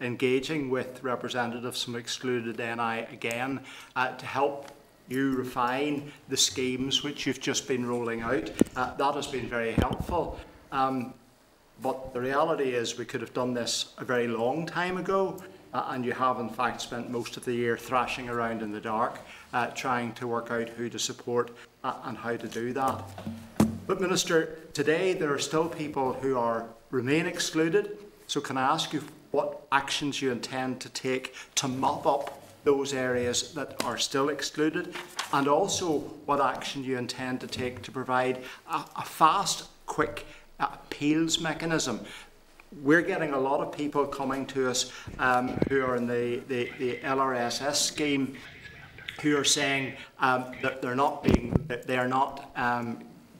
engaging with representatives from excluded NI again to help you refine the schemes which you've just been rolling out. That has been very helpful. But the reality is we could have done this a very long time ago, and you have in fact spent most of the year thrashing around in the dark, trying to work out who to support and how to do that. But Minister, today there are still people who remain excluded. So can I ask you what actions you intend to take to mop up those areas that are still excluded, and also what action you intend to take to provide a fast, quick appeals mechanism? We're getting a lot of people coming to us who are in the LRSS scheme, who are saying that they are not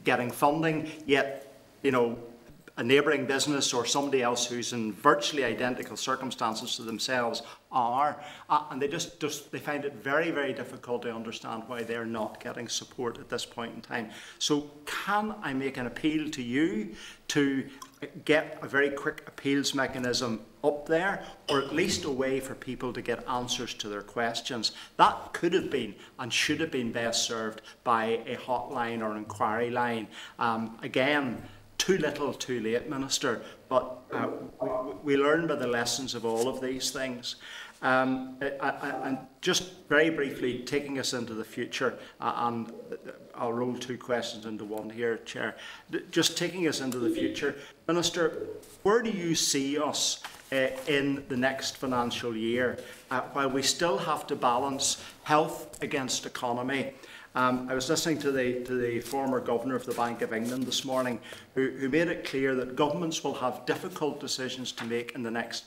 getting funding, yet, you know, a neighbouring business or somebody else who's in virtually identical circumstances to themselves are, and they just find it very, very difficult to understand why they're not getting support at this point in time. So can I make an appeal to you to get a very quick appeals mechanism up there, or at least a way for people to get answers to their questions? That could have been and should have been best served by a hotline or inquiry line. Again, too little, too late, Minister, but we learn by the lessons of all of these things. And just very briefly, taking us into the future, and I'll roll two questions into one here, Chair. Just taking us into the future, Minister, where do you see us in the next financial year, while we still have to balance health against economy? I was listening to the former Governor of the Bank of England this morning, who made it clear that governments will have difficult decisions to make in the next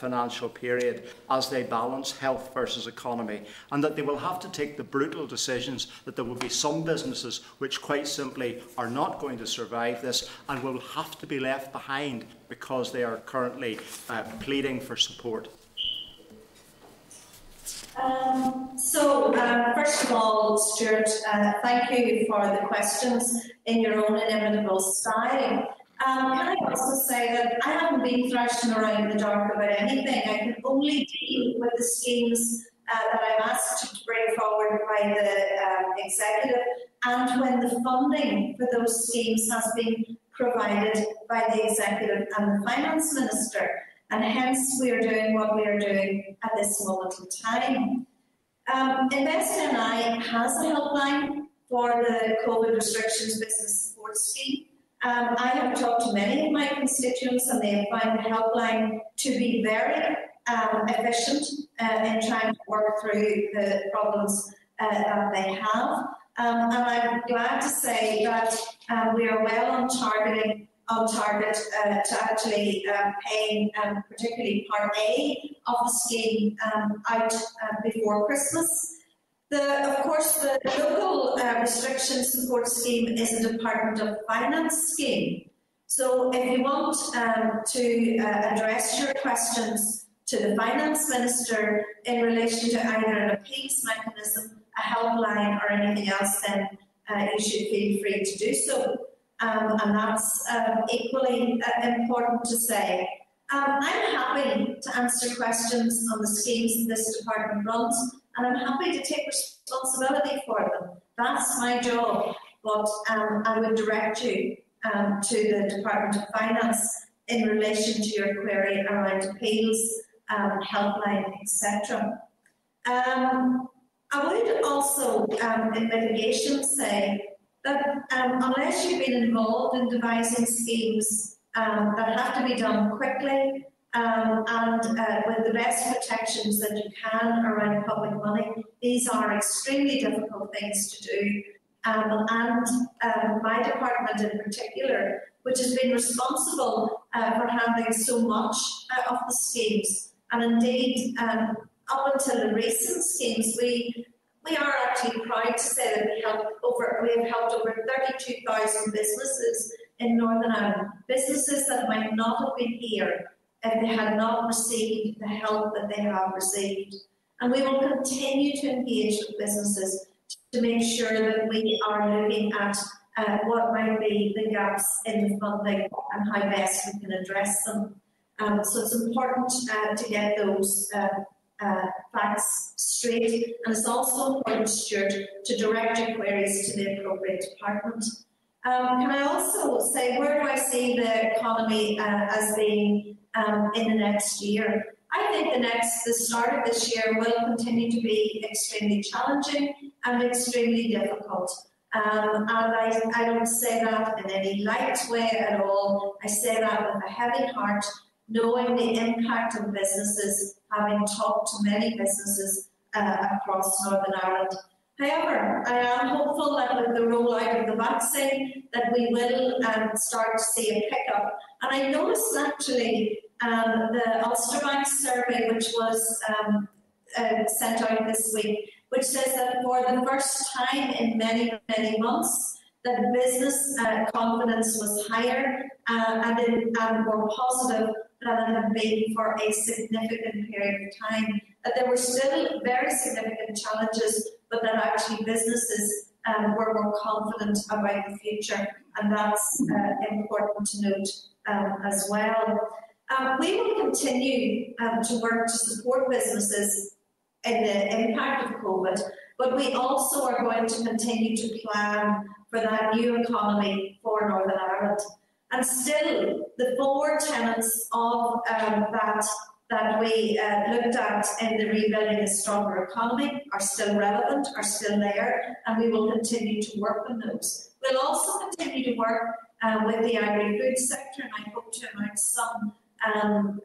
financial period as they balance health versus economy, and that they will have to take the brutal decisions that there will be some businesses which quite simply are not going to survive this and will have to be left behind because they are currently pleading for support. First of all, Stuart, thank you for the questions in your own inimitable style. Can I also say that I haven't been thrashing around in the dark about anything. I can only deal with the schemes that I'm asked to bring forward by the Executive, and when the funding for those schemes has been provided by the Executive and the Finance Minister. And hence, we are doing what we are doing at this moment in time. Invest NI has a helpline for the COVID restrictions business support scheme. I have talked to many of my constituents and they find the helpline to be very efficient in trying to work through the problems that they have. And I'm glad to say that we are well on target to actually paying particularly Part A of the scheme out before Christmas. Of course, the local restrictions support scheme is a Department of Finance scheme. So if you want to address your questions to the Finance Minister in relation to either an appeals mechanism, a helpline or anything else, then you should feel free to do so. And that's equally important to say. I'm happy to answer questions on the schemes that this department runs, and I'm happy to take responsibility for them. That's my job, but I would direct you to the Department of Finance in relation to your query around appeals, helpline, etc. I would also, in mitigation, say that unless you've been involved in devising schemes that have to be done quickly and with the best protections that you can around public money, these are extremely difficult things to do. And my department in particular, which has been responsible for handling so much of the schemes, and indeed up until the recent schemes, we are actually proud to say that we have helped over 32,000 businesses in Northern Ireland, businesses that might not have been here if they had not received the help that they have received. And we will continue to engage with businesses to make sure that we are looking at what might be the gaps in the funding and how best we can address them. So it's important to get those facts straight, and it's also important, Stuart, to direct your queries to the appropriate department. Can I also say, where do I see the economy as being in the next year? I think the start of this year will continue to be extremely challenging and extremely difficult. And I don't say that in any light way at all. I say that with a heavy heart, knowing the impact on businesses, having talked to many businesses across Northern Ireland. However, I am hopeful that with the rollout of the vaccine that we will start to see a pickup. And I noticed actually the Ulster Bank survey, which was sent out this week, which says that for the first time in many, many months, that business confidence was higher and more positive than it had been for a significant period of time. That there were still very significant challenges, but that actually businesses were more confident about the future, and that's important to note as well. We will continue to work to support businesses in the impact of COVID, but we also are going to continue to plan for that new economy for Northern Ireland. And still, the four tenets of that we looked at in the Rebuilding a Stronger Economy are still relevant, are still there, and we will continue to work on those. We'll also continue to work with the agri-food sector, and I hope to announce some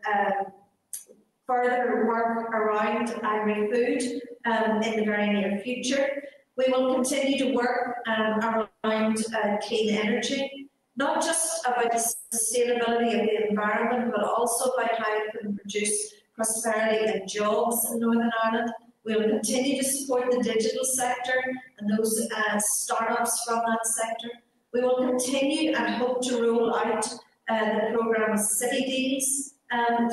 further work around agri-food in the very near future. We will continue to work around clean energy, not just about the sustainability of the environment, but also about how it can produce prosperity and jobs in Northern Ireland. We will continue to support the digital sector and those startups from that sector. We will continue and hope to roll out the programme of city deals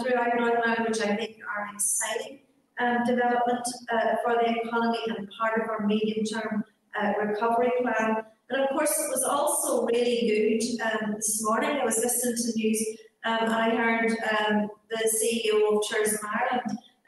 throughout Northern Ireland, which I think are exciting development for the economy and part of our medium-term recovery plan. And of course, it was also really good this morning. I was listening to news and I heard the CEO of Tourism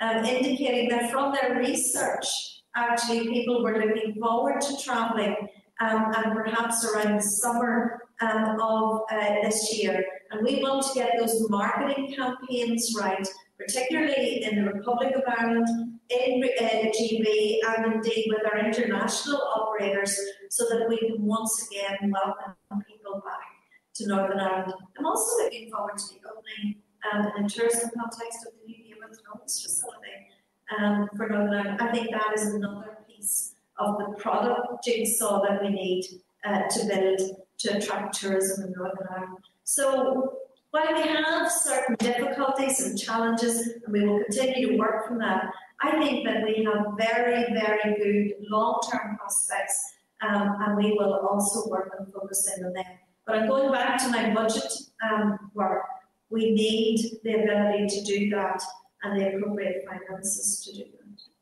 Ireland indicating that from their research, actually, people were looking forward to travelling and perhaps around the summer of this year. And we want to get those marketing campaigns right, particularly in the Republic of Ireland, in GB, and indeed with our international operators, so that we can once again welcome people back to Northern Ireland. I'm also looking forward to the opening in the tourism context of the new Game of Thrones facility for Northern Ireland. I think that is another piece of the product jigsaw that we need to build to attract tourism in Northern Ireland. So while we have certain difficulties and challenges, and we will continue to work from that, I think that we have very, very good long-term prospects, and we will also work and focus in on them. But I'm going back to my budget work. We need the ability to do that and the appropriate finances to do that.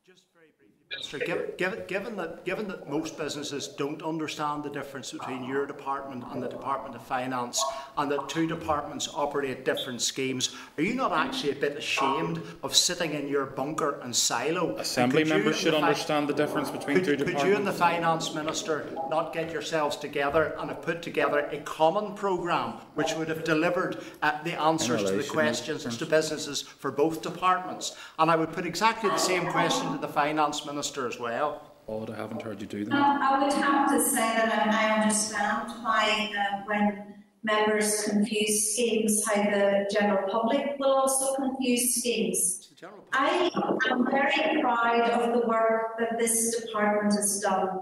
Just very briefly, Minister, given that most businesses don't understand the difference between your department and the Department of Finance, and that two departments operate different schemes, are you not actually a bit ashamed of sitting in your bunker and silo? Assembly members should understand the difference between two departments. Could you and the Finance Minister not get yourselves together and have put together a common programme which would have delivered the answers to the questions to businesses for both departments? And I would put exactly the same question to the Finance Minister as well. Odd, I haven't heard you do that. I would have to say that I understand why when members confuse schemes, how the general public will also confuse schemes. I am very proud of the work that this department has done.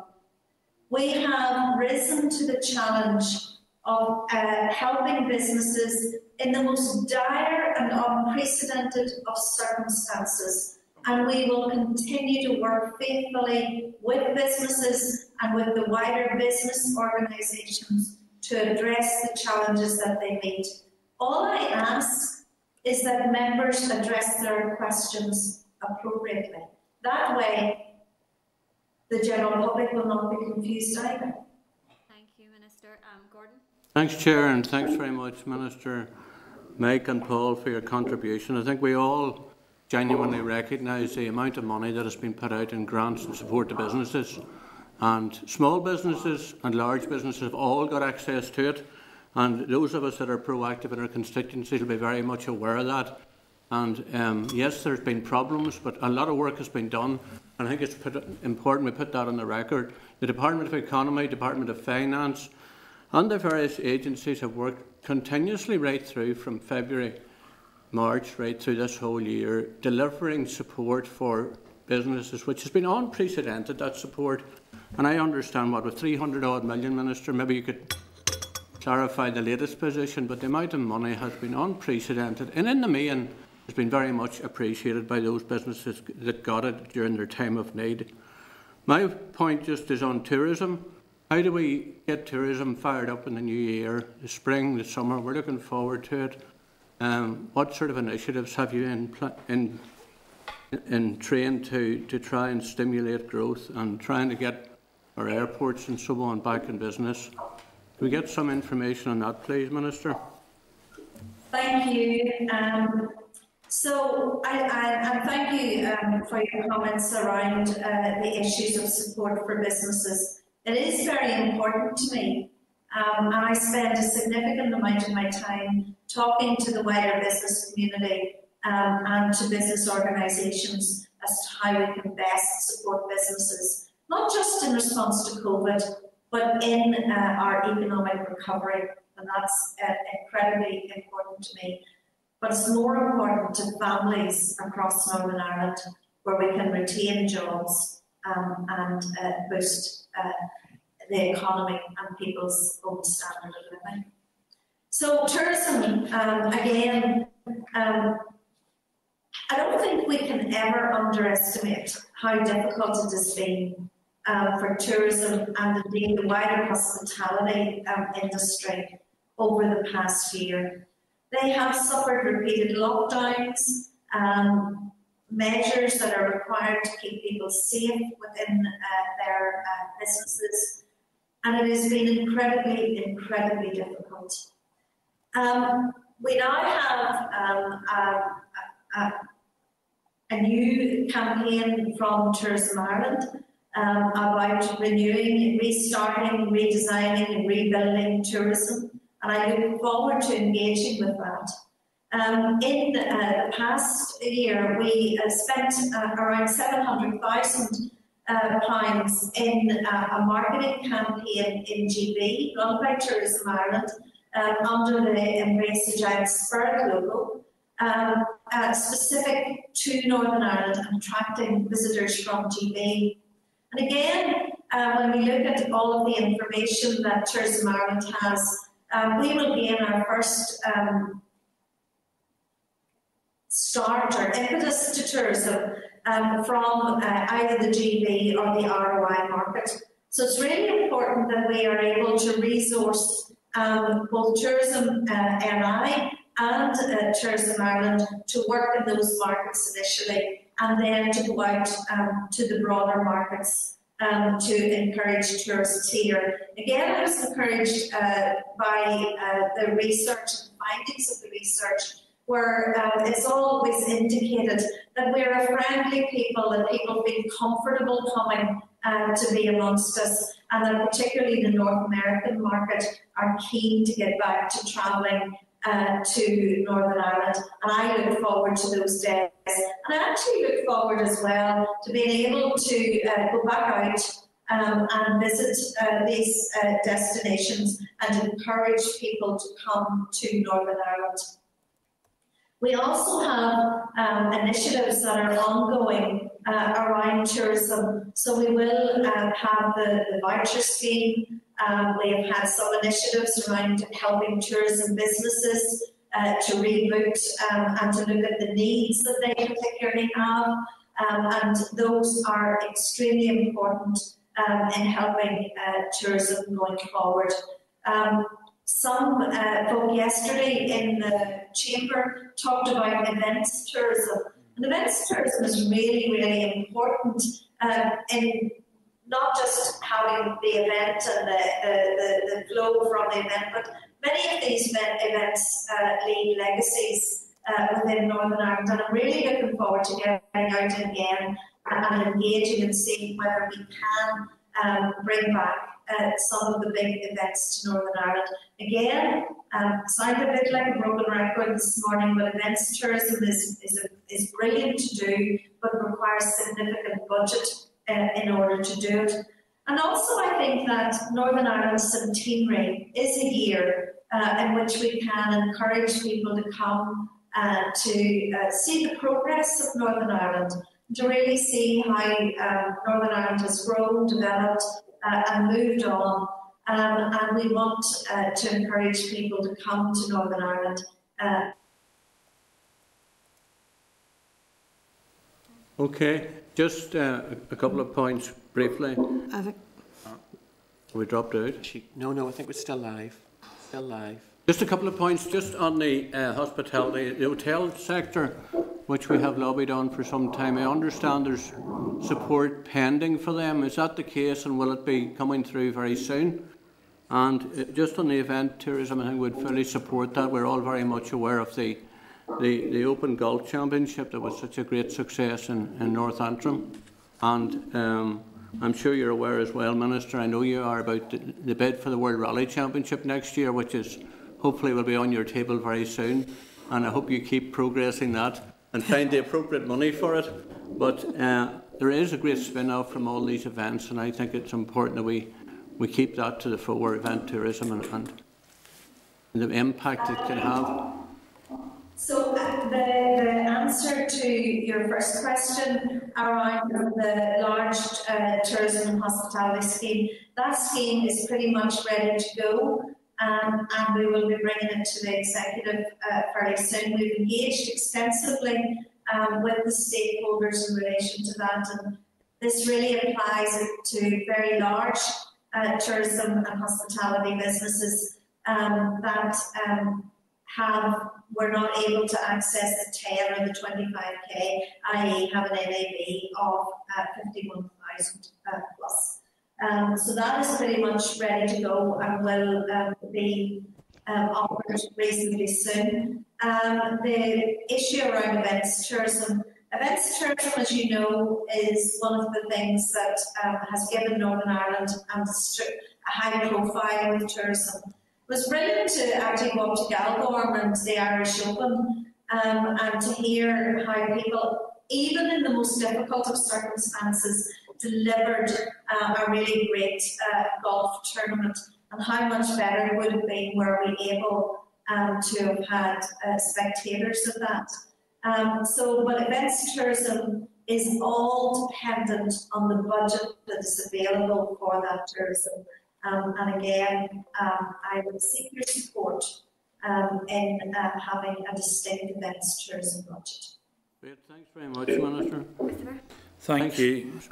We have risen to the challenge of helping businesses in the most dire and unprecedented of circumstances. And we will continue to work faithfully with businesses and with the wider business organisations to address the challenges that they meet. All I ask is that members address their questions appropriately. That way, the general public will not be confused either. Thank you, Minister. Gordon? Thanks, Chair, and thanks very much, Minister, Mike and Paul, for your contribution. I think we all genuinely recognise the amount of money that has been put out in grants and support to businesses. And small businesses and large businesses have all got access to it, and those of us that are proactive in our constituencies will be very much aware of that. And yes, there's been problems, but a lot of work has been done, and I think it's important we put that on the record. The Department of Economy, Department of Finance and the various agencies have worked continuously right through from February, March, right through this whole year, delivering support for businesses, which has been unprecedented, that support. And I understand what, with 300 odd million, Minister, maybe you could clarify the latest position, but the amount of money has been unprecedented and in the main has been very much appreciated by those businesses that got it during their time of need. My point just is on tourism. How do we get tourism fired up in the new year, the spring, the summer? We're looking forward to it. What sort of initiatives have you in train to try and stimulate growth and trying to get our airports and so on back in business? Can we get some information on that, please, Minister? Thank you. So I thank you for your comments around the issues of support for businesses. It is very important to me, and I spend a significant amount of my time talking to the wider business community and to business organisations as to how we can best support businesses, not just in response to COVID, but in our economic recovery, and that's incredibly important to me. But it's more important to families across Northern Ireland, where we can retain jobs and boost the economy and people's own standard of living. So tourism, again, I don't think we can ever underestimate how difficult it has been for tourism and indeed the wider hospitality industry over the past year. They have suffered repeated lockdowns, measures that are required to keep people safe within their businesses, and it has been incredibly, incredibly difficult. We now have a new campaign from Tourism Ireland about renewing, restarting, redesigning and rebuilding tourism, and I look forward to engaging with that. In the past year we spent around £700,000 in a marketing campaign in GB run by Tourism Ireland under the Embrace the Giant Spirit logo, specific to Northern Ireland and attracting visitors from GB. And again, when we look at all of the information that Tourism Ireland has, we will gain our first start or impetus to tourism from either the GB or the ROI market. So it's really important that we are able to resource both Tourism NI and Tourism Ireland to work in those markets initially, and then to go out to the broader markets to encourage tourists here. Again, I was encouraged by the research and findings of the research, where it's always indicated that we're a friendly people, that people feel comfortable coming to be amongst us, and that particularly the North American market are keen to get back to travelling to Northern Ireland. And I look forward to those days. And I actually look forward as well to being able to go back out and visit these destinations and encourage people to come to Northern Ireland. We also have initiatives that are ongoing around tourism. So we will have the voucher scheme. We have had some initiatives around helping tourism businesses to reboot and to look at the needs that they particularly have. And those are extremely important in helping tourism going forward. Some folk yesterday in the chamber talked about events tourism. And events tourism is really, really important in not just having the event and the flow from the event, but many of these events leave legacies within Northern Ireland. And I'm really looking forward to getting out again and engaging and seeing whether we can bring back some of the big events to Northern Ireland. Again, sound a bit like a broken record this morning, but events tourism is brilliant to do, but requires significant budget in order to do it. And also I think that Northern Ireland's centenary is a year in which we can encourage people to come to see the progress of Northern Ireland, to really see how Northern Ireland has grown, developed, and moved on, and we want to encourage people to come to Northern Ireland. Okay, just a couple of points briefly. We dropped out. No, I think we're still live. Still live. Just a couple of points, just on the hospitality, the hotel sector, which we have lobbied on for some time. I understand there's support pending for them. Is that the case, and will it be coming through very soon? And just on the event tourism, I think we'd fully support that. We're all very much aware of the Open Golf Championship that was such a great success in North Antrim. And I'm sure you're aware as well, Minister, I know you are, about the bid for the World Rally Championship next year, which is hopefully will be on your table very soon. And I hope you keep progressing that and find the appropriate money for it. But there is a great spin-off from all these events, and I think it's important that we keep that to the fore, event tourism and the impact it can have. So the answer to your first question around the large tourism and hospitality scheme, that scheme is pretty much ready to go. And we will be bringing it to the executive fairly soon. We've engaged extensively with the stakeholders in relation to that, and this really applies to very large tourism and hospitality businesses that were not able to access the 10 or the 25k, i.e. have an NAB of 51,000 plus. So that is pretty much ready to go and will be offered reasonably soon. The issue around events tourism, as you know, is one of the things that has given Northern Ireland a high profile with tourism. It was brilliant to actually go up to Galgorm and the Irish Open and to hear how people, even in the most difficult of circumstances, delivered a really great golf tournament. and how much better would it be were we able to have had spectators of that. But events tourism is all dependent on the budget that is available for that tourism. And again, I would seek your support in having a distinct events tourism budget. Great. Thanks very much, Minister.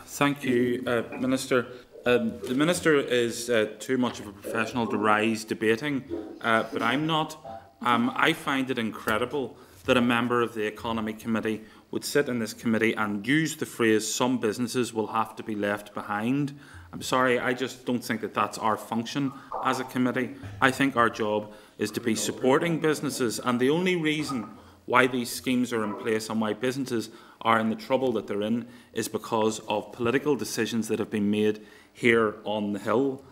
Thank you, Minister. The Minister is too much of a professional to rise debating, but I'm not. I find it incredible that a member of the Economy Committee would sit in this committee and use the phrase "some businesses will have to be left behind." I'm sorry, I just don't think that that's our function as a committee. I think our job is to be supporting businesses, and the only reason why these schemes are in place and why businesses are in the trouble that they're in is because of political decisions that have been made here on the Hill.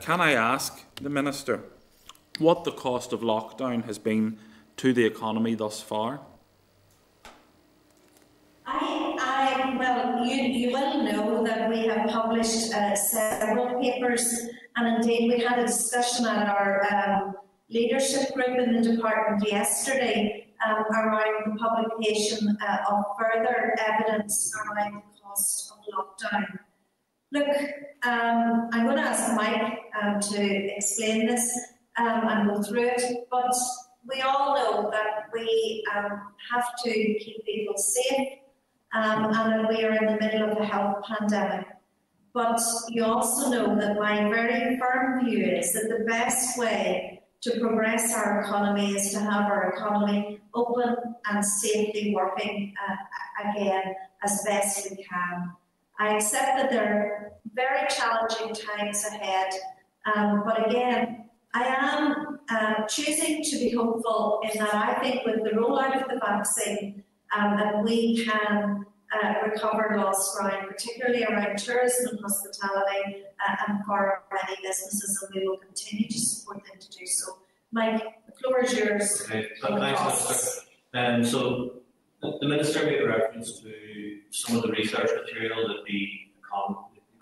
Can I ask the Minister what the cost of lockdown has been to the economy thus far? Well, you will know that we have published several papers, and indeed we had a discussion at our leadership group in the department yesterday around the publication of further evidence around the cost of lockdown. Look, I'm going to ask Mike to explain this and go through it, but we all know that we have to keep people safe. And we are in the middle of a health pandemic. But you also know that my very firm view is that the best way to progress our economy is to have our economy open and safely working again as best we can. I accept that there are very challenging times ahead, but again, I am choosing to be hopeful in that I think with the rollout of the vaccine, and we can recover lost ground, particularly around tourism and hospitality and for many businesses, and we will continue to support them to do so. Mike, the floor is yours. Okay. Thanks, Minister. The Minister made reference to some of the research material that the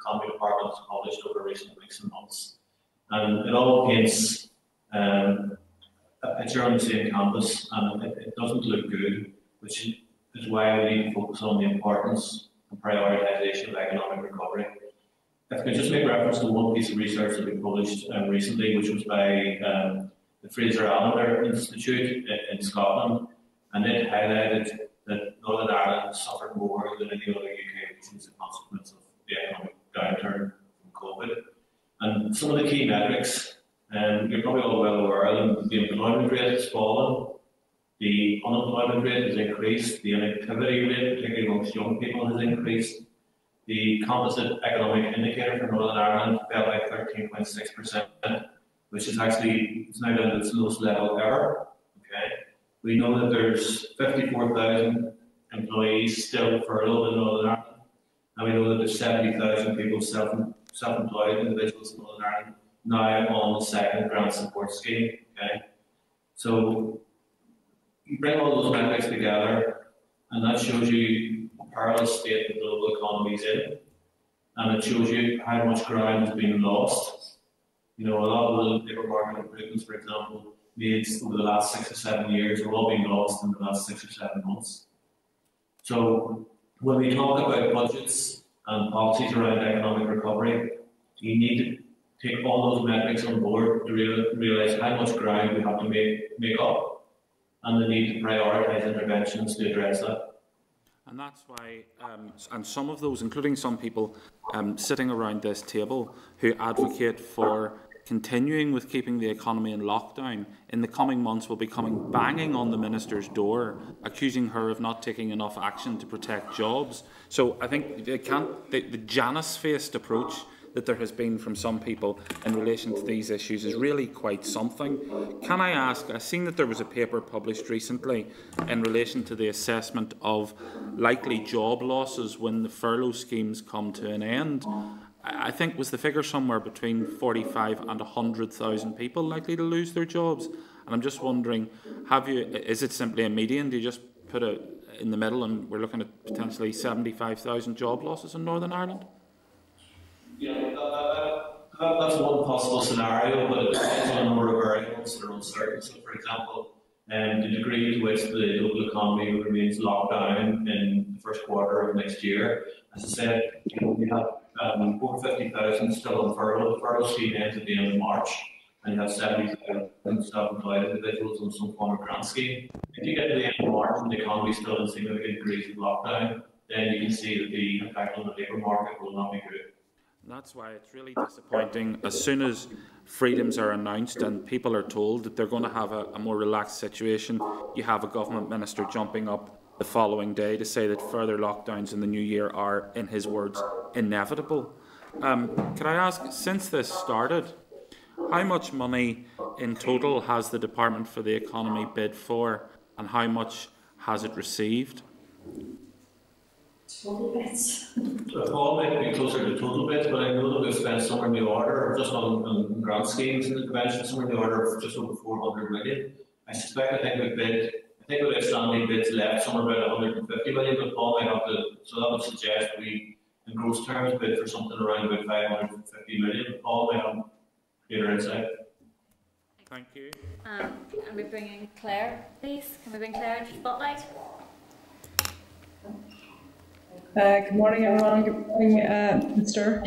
Economy Department has published over recent weeks and months. And it all paints a picture on the same canvas, and it doesn't look good, which is why we need to focus on the importance and prioritisation of economic recovery. If I could just make reference to one piece of research that we published recently, which was by the Fraser Allender Institute in Scotland, and it highlighted that Northern Ireland suffered more than any other UK region as a consequence of the economic downturn from COVID. And some of the key metrics, you're probably all well aware of them. The employment rate has fallen. The unemployment rate has increased, the inactivity rate, particularly amongst young people, has increased. The composite economic indicator for Northern Ireland fell by 13.6%, which is actually now down at its lowest level ever. Okay. We know that there's 54,000 employees still furloughed in Northern Ireland, and we know that there's 70,000 people self-employed individuals in Northern Ireland now on the second grant support scheme. Okay. So you bring all those metrics together, and that shows you the parallel state the global economy is in, and it shows you how much ground has been lost. You know, a lot of the labour market improvements, for example, made over the last 6 or 7 years have all been lost in the last 6 or 7 months. So when we talk about budgets and policies around economic recovery, you need to take all those metrics on board to realise how much ground we have to make up, and the need to prioritise interventions to address that. And that's why, and some of those, including some people sitting around this table, who advocate for continuing with keeping the economy in lockdown, in the coming months will be coming banging on the Minister's door, accusing her of not taking enough action to protect jobs. So I think they can't, the Janus-faced approach that there has been from some people in relation to these issues is really quite something. Can I ask, I've seen that there was a paper published recently in relation to the assessment of likely job losses when the furlough schemes come to an end. I think was the figure somewhere between 45,000 and 100,000 people likely to lose their jobs. And I'm just wondering, is it simply a median? Do you just put it in the middle and we're looking at potentially 75,000 job losses in Northern Ireland? Yeah, That's one possible scenario, but it depends on a number of variables that are uncertain. So, for example, the degree to which the local economy remains locked down in the first quarter of next year. As I said, we have 450,000 still on furlough. The furlough scheme ends at the end of March, and you have 70,000 self-employed individuals on some form of grant scheme. If you get to the end of March and the economy is still in significant degrees of lockdown, then you can see that the impact on the labour market will not be good. That's why it's really disappointing. As soon as freedoms are announced and people are told that they're going to have a more relaxed situation, you have a government minister jumping up the following day to say that further lockdowns in the new year are, in his words, inevitable. Could I ask, since this started, how much money in total has the Department for the Economy bid for, and how much has it received? Total bids. Paul might be closer to total bids, but I know that we've spent somewhere in the order, just on grant schemes in the convention, somewhere in the order of just over 400 million. I think we've bid, I think we'll have standing bids left, somewhere about 150 million, but Paul might have to, so that would suggest we, in gross terms, bid for something around about 550 million. Paul might have greater insight. Thank you. Can we bring in Claire, please? Can we bring Claire into the spotlight? Good morning, everyone. Good morning, Minister.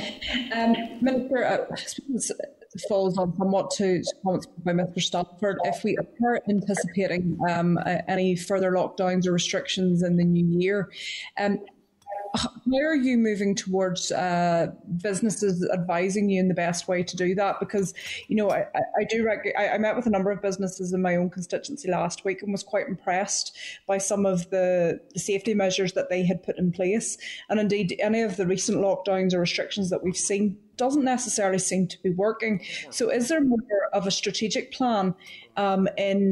Minister, I suppose this falls on somewhat to comments by Mr. Stafford. If we are anticipating any further lockdowns or restrictions in the new year, where are you moving towards businesses advising you in the best way to do that? Because, you know, I met with a number of businesses in my own constituency last week and was quite impressed by some of the safety measures that they had put in place. And indeed, any of the recent lockdowns or restrictions that we've seen doesn't necessarily seem to be working. So is there more of a strategic plan in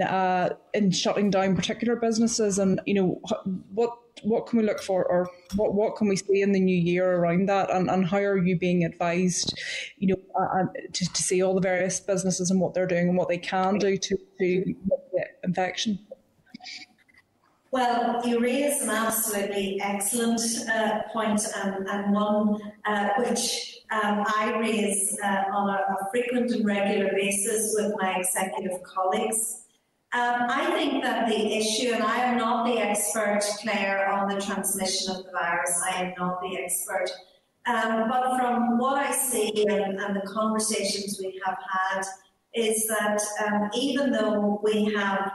shutting down particular businesses? And, you know, what can we look for, or what can we see in the new year around that, and how are you being advised, you know, to see all the various businesses and what they're doing and what they can do to the infection? Well, you raise an absolutely excellent point, and one which I raise on a frequent and regular basis with my executive colleagues. I think that the issue, and I am not the expert, Claire, on the transmission of the virus, I am not the expert, but from what I see and the conversations we have had, is that even though we have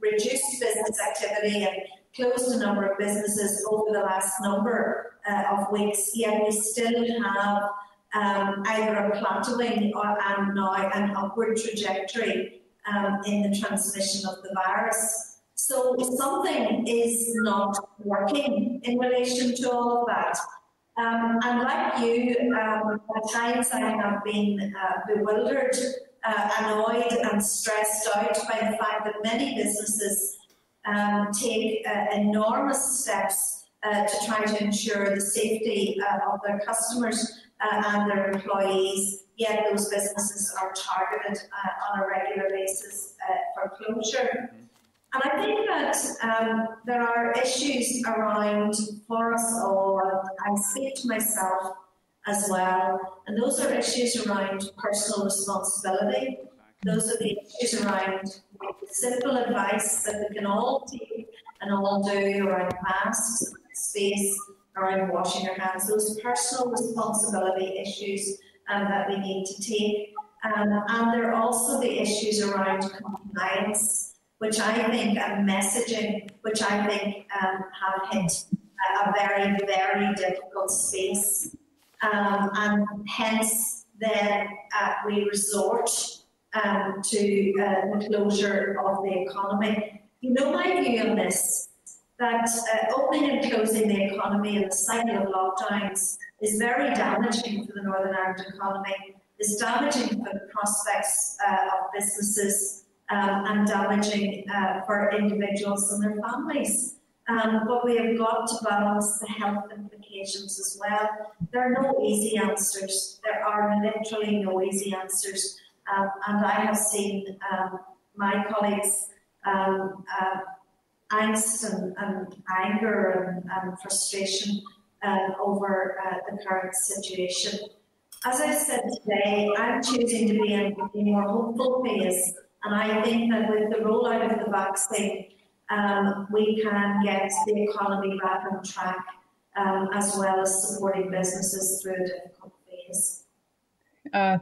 reduced business activity and closed a number of businesses over the last number of weeks, yet we still have either a plateauing or now an upward trajectory in the transmission of the virus. So something is not working in relation to all of that. And like you, at times I have been bewildered, annoyed and stressed out by the fact that many businesses take enormous steps to try to ensure the safety of their customers and their employees, yet those businesses are targeted on a regular basis for closure. And I think that there are issues around for us all, and I speak to myself as well, and those are issues around personal responsibility. Those are the issues around simple advice that we can all take and all do around masks, space, around washing our hands, those personal responsibility issues that we need to take. And there are also the issues around compliance, which I think, and messaging, which I think have hit a very, very difficult space. And hence then we resort to the closure of the economy. You know my view on this, that opening and closing the economy in the cycle of lockdowns is very damaging for the Northern Ireland economy, is damaging for the prospects of businesses and damaging for individuals and their families. But we have got to balance the health implications as well. There are no easy answers. There are literally no easy answers. And I have seen my colleagues angst and anger and frustration over the current situation. As I've said today, I'm choosing to be in a more hopeful phase, and I think that with the rollout of the vaccine, we can get the economy back on track, as well as supporting businesses through a difficult phase.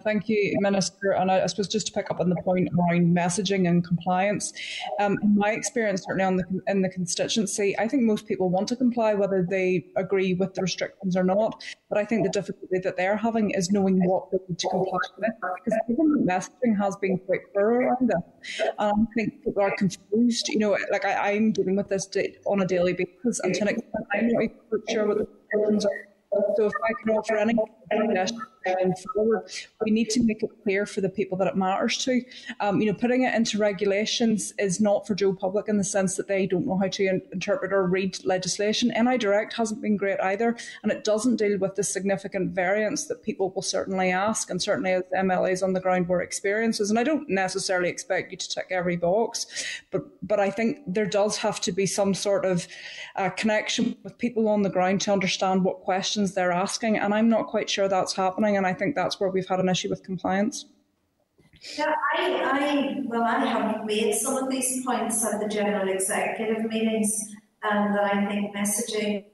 Thank you, Minister. And I suppose just to pick up on the point around messaging and compliance, in my experience, certainly on in the constituency, I think most people want to comply whether they agree with the restrictions or not. But I think the difficulty that they're having is knowing what they need to comply with, because government messaging has been quite thorough around this. And I think people are confused. You know, like I'm dealing with this on a daily basis, and to an extent, I'm not even sure what the restrictions are. So if I can offer any suggestions going forward, we need to make it clear for the people that it matters to. You know, putting it into regulations is not for Joe Public in the sense that they don't know how to interpret or read legislation. NI Direct hasn't been great either, and it doesn't deal with the significant variance that people will certainly ask, and certainly as MLAs on the ground were experiences. And I don't necessarily expect you to tick every box, but I think there does have to be some sort of connection with people on the ground to understand what questions they're asking, and I'm not quite sure that's happening. And I think that's where we've had an issue with compliance. Yeah, I have made some of these points at the general executive meetings, and that I think messaging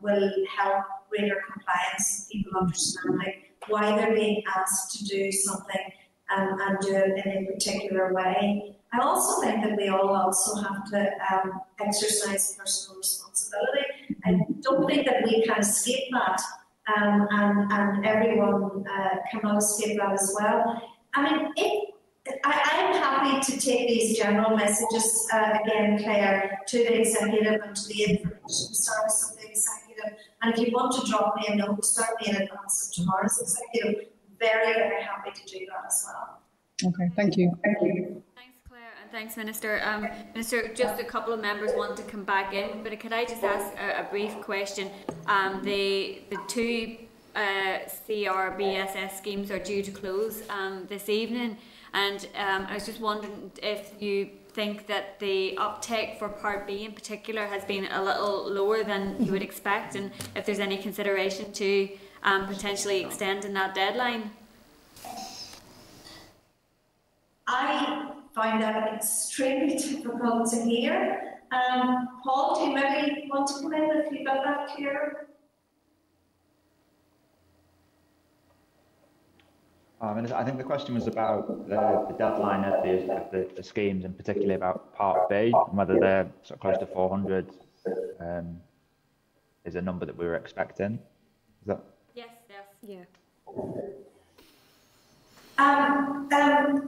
will help greater compliance, people understanding why they're being asked to do something and do it in a particular way. I also think that we all also have to exercise personal responsibility. I don't think that we can escape that. And everyone cannot escape that as well. I mean, I'm happy to take these general messages again, Claire, to the executive and to the information service of the executive. And if you want to drop me a note, certainly in advance of tomorrow's executive, very, very happy to do that as well. Okay, thank you. Thank you. Thanks, Minister. Minister, just a couple of members want to come back in, but could I just ask a brief question? The two CRBSS schemes are due to close this evening, and I was just wondering if you think that the uptake for Part B in particular has been a little lower than you would expect, and if there's any consideration to potentially extending that deadline. I find that extremely difficult to hear. Paul, do you maybe want to come in if you got that clear? I think the question was about the deadline of the schemes, and particularly about Part B, and whether they're sort of close to 400 is a number that we were expecting. Is that? Yes. Yeah.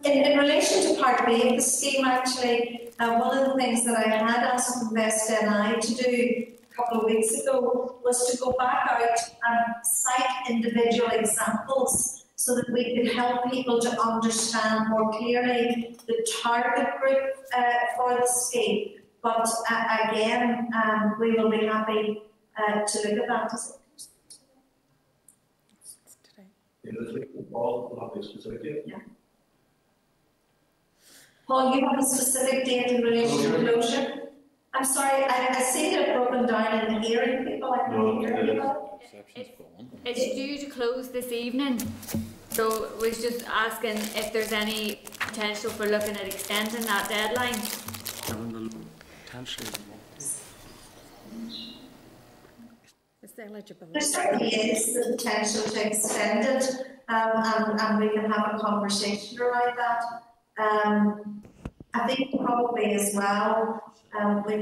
In relation to Part B of the scheme, actually, one of the things that I had asked Invest NI to do a couple of weeks ago was to go back out and cite individual examples so that we could help people to understand more clearly the target group for the scheme. But again, we will be happy to look at that. Paul, you have a specific date in relation to closure? I'm sorry, I see they're broken down in the hearing, people. I can't hear people. It's due to close this evening, so we're just asking if there's any potential for looking at extending that deadline. There certainly is the potential to extend it, and we can have a conversation around that. I think probably as well we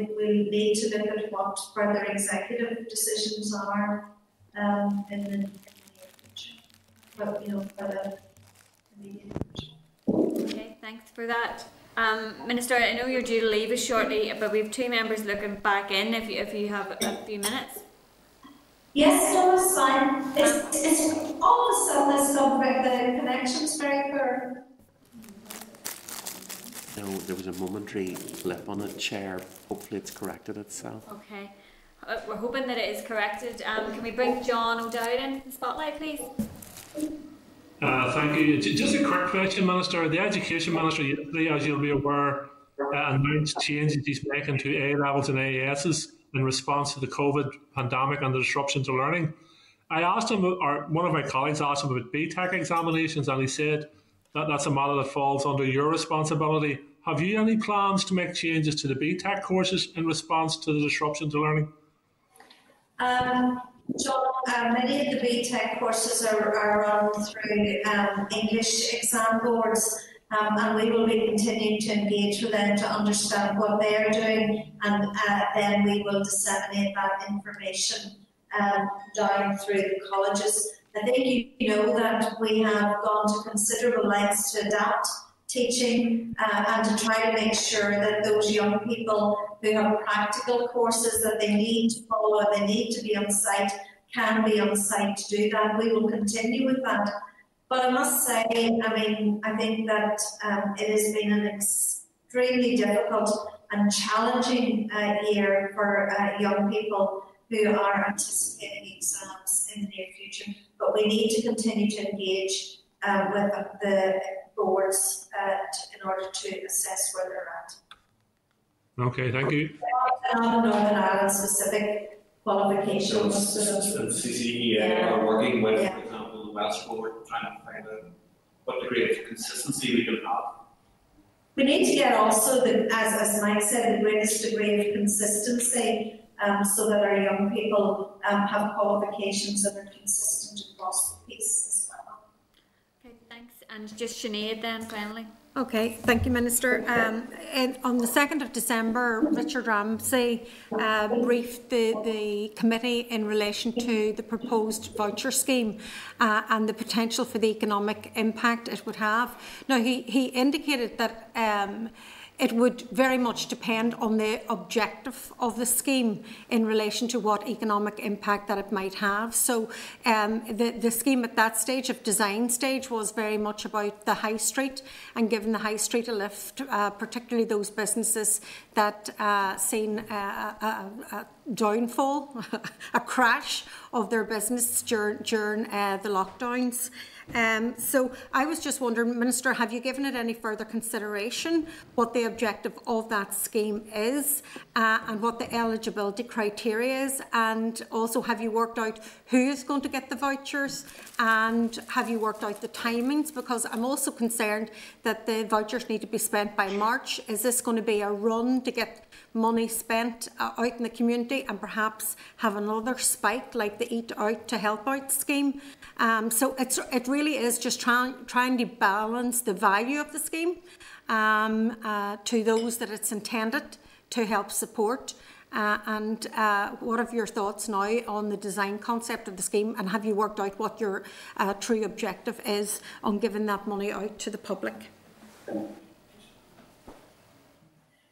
need to look at what further executive decisions are in the near future. But you know, for the immediate future. Okay, thanks for that. Minister, I know you're due to leave us shortly, but we have two members looking back in if you have a few minutes. Yes, no, it's fine. It's all of a sudden this subject, the connection's very poor. No, there was a momentary blip on it, Chair. Hopefully it's corrected itself. Okay. We're hoping that it is corrected. Can we bring John O'Dowd in the spotlight, please? Thank you. Just a quick question, Minister. The Education Minister yesterday, as you'll be aware, announced changes he's making to A-levels and AESs in response to the COVID pandemic and the disruption to learning. I asked him, or one of my colleagues asked him about BTEC examinations, and he said that that's a matter that falls under your responsibility. Have you any plans to make changes to the BTEC courses in response to the disruption to learning? John, many of the BTEC courses are run through English exam boards, and we will be continuing to engage with them to understand what they are doing, and then we will disseminate that information down through the colleges. I think you know that we have gone to considerable lengths to adapt teaching and to try to make sure that those young people who have practical courses that they need to follow, they need to be on site, can be on site to do that. We will continue with that. But I must say, I mean, I think that it has been an extremely difficult and challenging year for young people who are anticipating exams in the near future. But we need to continue to engage with the boards in order to assess where they're at. Okay, thank you. Northern Ireland specific qualifications. So CCEA are working with, for example, the Welsh board, trying to find out what degree of consistency we can have. We need to get also, as Mike said, the greatest degree of consistency so that our young people have qualifications that are consistent across the piece. And just Sinead then, finally. Okay, thank you, Minister. And on the 2nd of December, Richard Ramsay briefed the committee in relation to the proposed voucher scheme and the potential for the economic impact it would have. Now, he indicated that it would very much depend on the objective of the scheme in relation to what economic impact that it might have. So the scheme at that stage, of design stage, was very much about the high street and giving the high street a lift, particularly those businesses that seen a downfall, a crash of their business during the lockdowns. So I was just wondering, Minister, have you given it any further consideration what the objective of that scheme is and what the eligibility criteria is? And also, have you worked out who is going to get the vouchers, and have you worked out the timings? Because I'm also concerned that the vouchers need to be spent by March. Is this going to be a run to get money spent out in the community and perhaps have another spike like the Eat Out to Help Out scheme? So it really is just trying to balance the value of the scheme to those that it's intended to help support. And what are your thoughts now on the design concept of the scheme, and have you worked out what your true objective is on giving that money out to the public?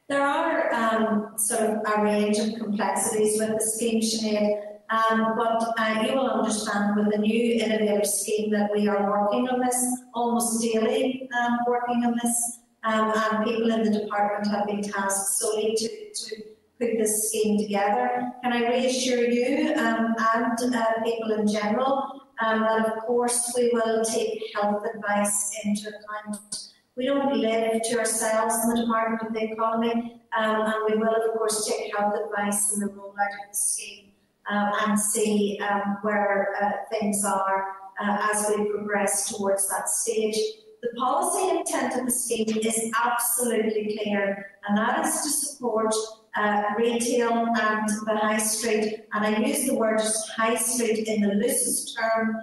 There are sort of a range of complexities with the scheme, Sinead, but you will understand with the new innovative scheme that we are working on this, almost daily working on this, and people in the department have been tasked solely to put this scheme together. Can I reassure you and people in general that of course we will take health advice into account. We don't live to ourselves in the Department of the Economy, and we will, of course, take health advice in the rollout of the scheme and see where things are as we progress towards that stage. The policy intent of the scheme is absolutely clear, and that is to support retail and the high street. And I use the word high street in the loosest term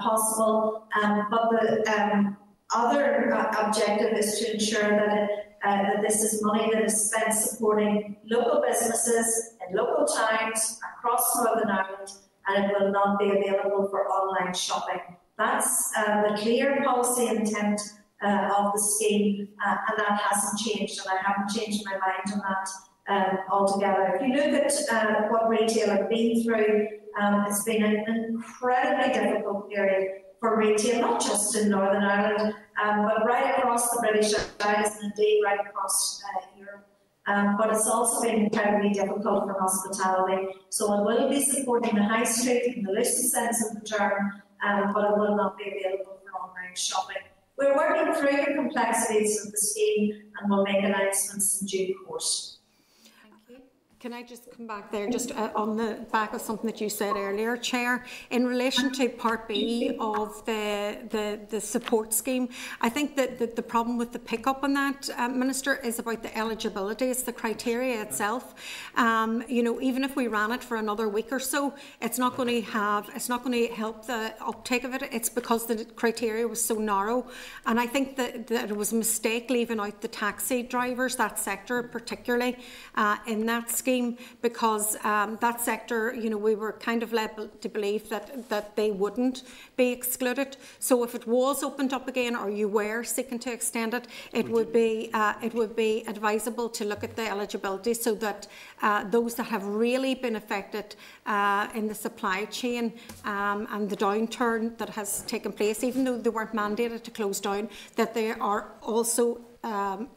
possible, but the other objective is to ensure that, that this is money that is spent supporting local businesses in local towns across Northern Ireland, and it will not be available for online shopping. That's the clear policy intent of the scheme, and that hasn't changed, and I haven't changed my mind on that altogether. If you look at what retail have been through, it's been an incredibly difficult period for retail, not just in Northern Ireland, but right across the British Isles and indeed right across Europe. But it's also been incredibly difficult for hospitality. So it will be supporting the high street in the loosest sense of the term, but it will not be available for online shopping. We're working through the complexities of the scheme and we'll make announcements in due course. Can I just come back there, just on the back of something that you said earlier, Chair, in relation to Part B of the support scheme? I think that the problem with the pick-up on that, Minister, is about the eligibility. It's the criteria itself. You know, even if we ran it for another week or so, it's not going to have, it's not going to help the uptake of it. It's because the criteria was so narrow, and I think that, it was a mistake leaving out the taxi drivers, that sector particularly, in that scheme. Because that sector, you know, we were kind of led to believe that, they wouldn't be excluded. So if it was opened up again, or you were seeking to extend it, it would be advisable to look at the eligibility, so that those that have really been affected in the supply chain and the downturn that has taken place, even though they weren't mandated to close down, that they are also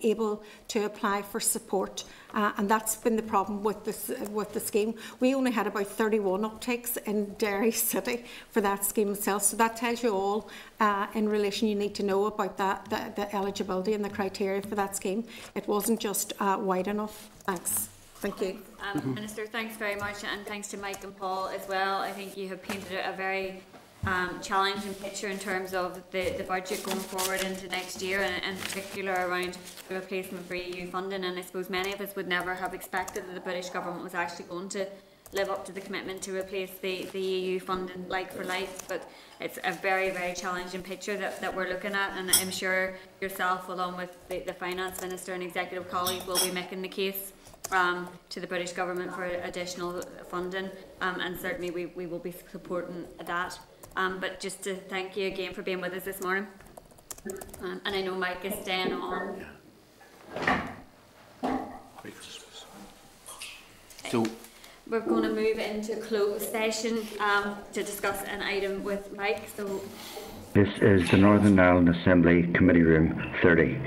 able to apply for support. And that's been the problem with this, with the scheme. We only had about 31 uptakes in Derry City for that scheme itself. So that tells you all in relation you need to know about that, the eligibility and the criteria for that scheme. It wasn't just wide enough. Thanks. Thank you. Minister, thanks very much, and thanks to Mike and Paul as well. I think you have painted a very challenging picture in terms of the budget going forward into next year, and in particular around the replacement for EU funding. And I suppose many of us would never have expected that the British government was actually going to live up to the commitment to replace the EU funding like for like. But it's a very, very challenging picture that, we're looking at, and I'm sure yourself, along with the Finance Minister and executive colleagues, will be making the case to the British government for additional funding, and certainly we will be supporting that. But just to thank you again for being with us this morning, and I know Mike is staying on. So we're going to move into closed session to discuss an item with Mike. So this is the Northern Ireland Assembly Committee Room 30.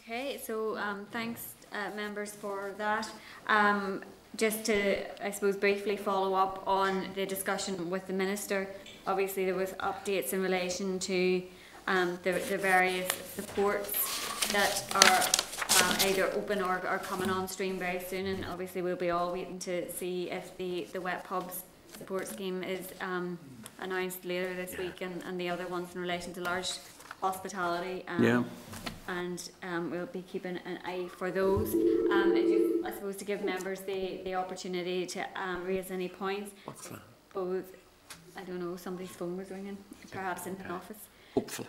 Okay, so thanks, members, for that. Just to, I suppose, briefly follow up on the discussion with the Minister, obviously there was updates in relation to the various supports that are either open or are coming on stream very soon, and obviously we'll be all waiting to see if the wet pubs support scheme is announced later this week, and the other ones in relation to large hospitality. And we'll be keeping an eye for those. I suppose to give members the opportunity to raise any points. What's that? Both, I don't know, somebody's phone was ringing, perhaps in the office. Hopefully.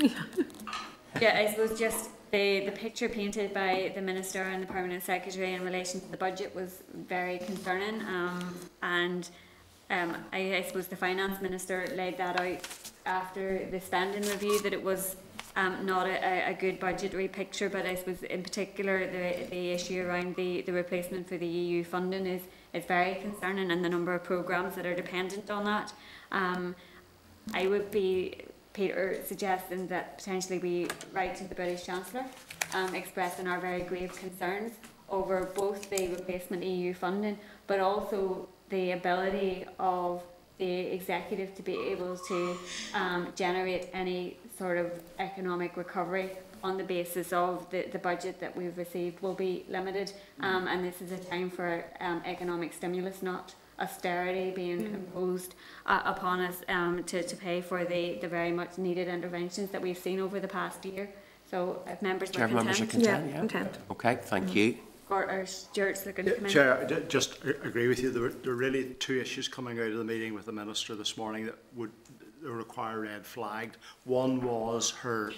Yeah, I suppose just the picture painted by the Minister and the Permanent Secretary in relation to the budget was very concerning. I suppose the Finance Minister laid that out after the spending review, that it was not a good budgetary picture, but I suppose in particular the issue around the replacement for the EU funding is very concerning, and the number of programmes that are dependent on that. I would be, Peter, suggesting that potentially we write to the British Chancellor expressing our very grave concerns over both the replacement EU funding, but also the ability of the executive to be able to generate any sort of economic recovery on the basis of the budget that we've received will be limited, and this is a time for economic stimulus, not austerity being imposed upon us to pay for the very much needed interventions that we've seen over the past year. So if members are content. Yeah. Okay, thank you. Or Stuart's looking to come in. Chair, I just agree with you. There were really two issues coming out of the meeting with the Minister this morning that would require red flagged. One was her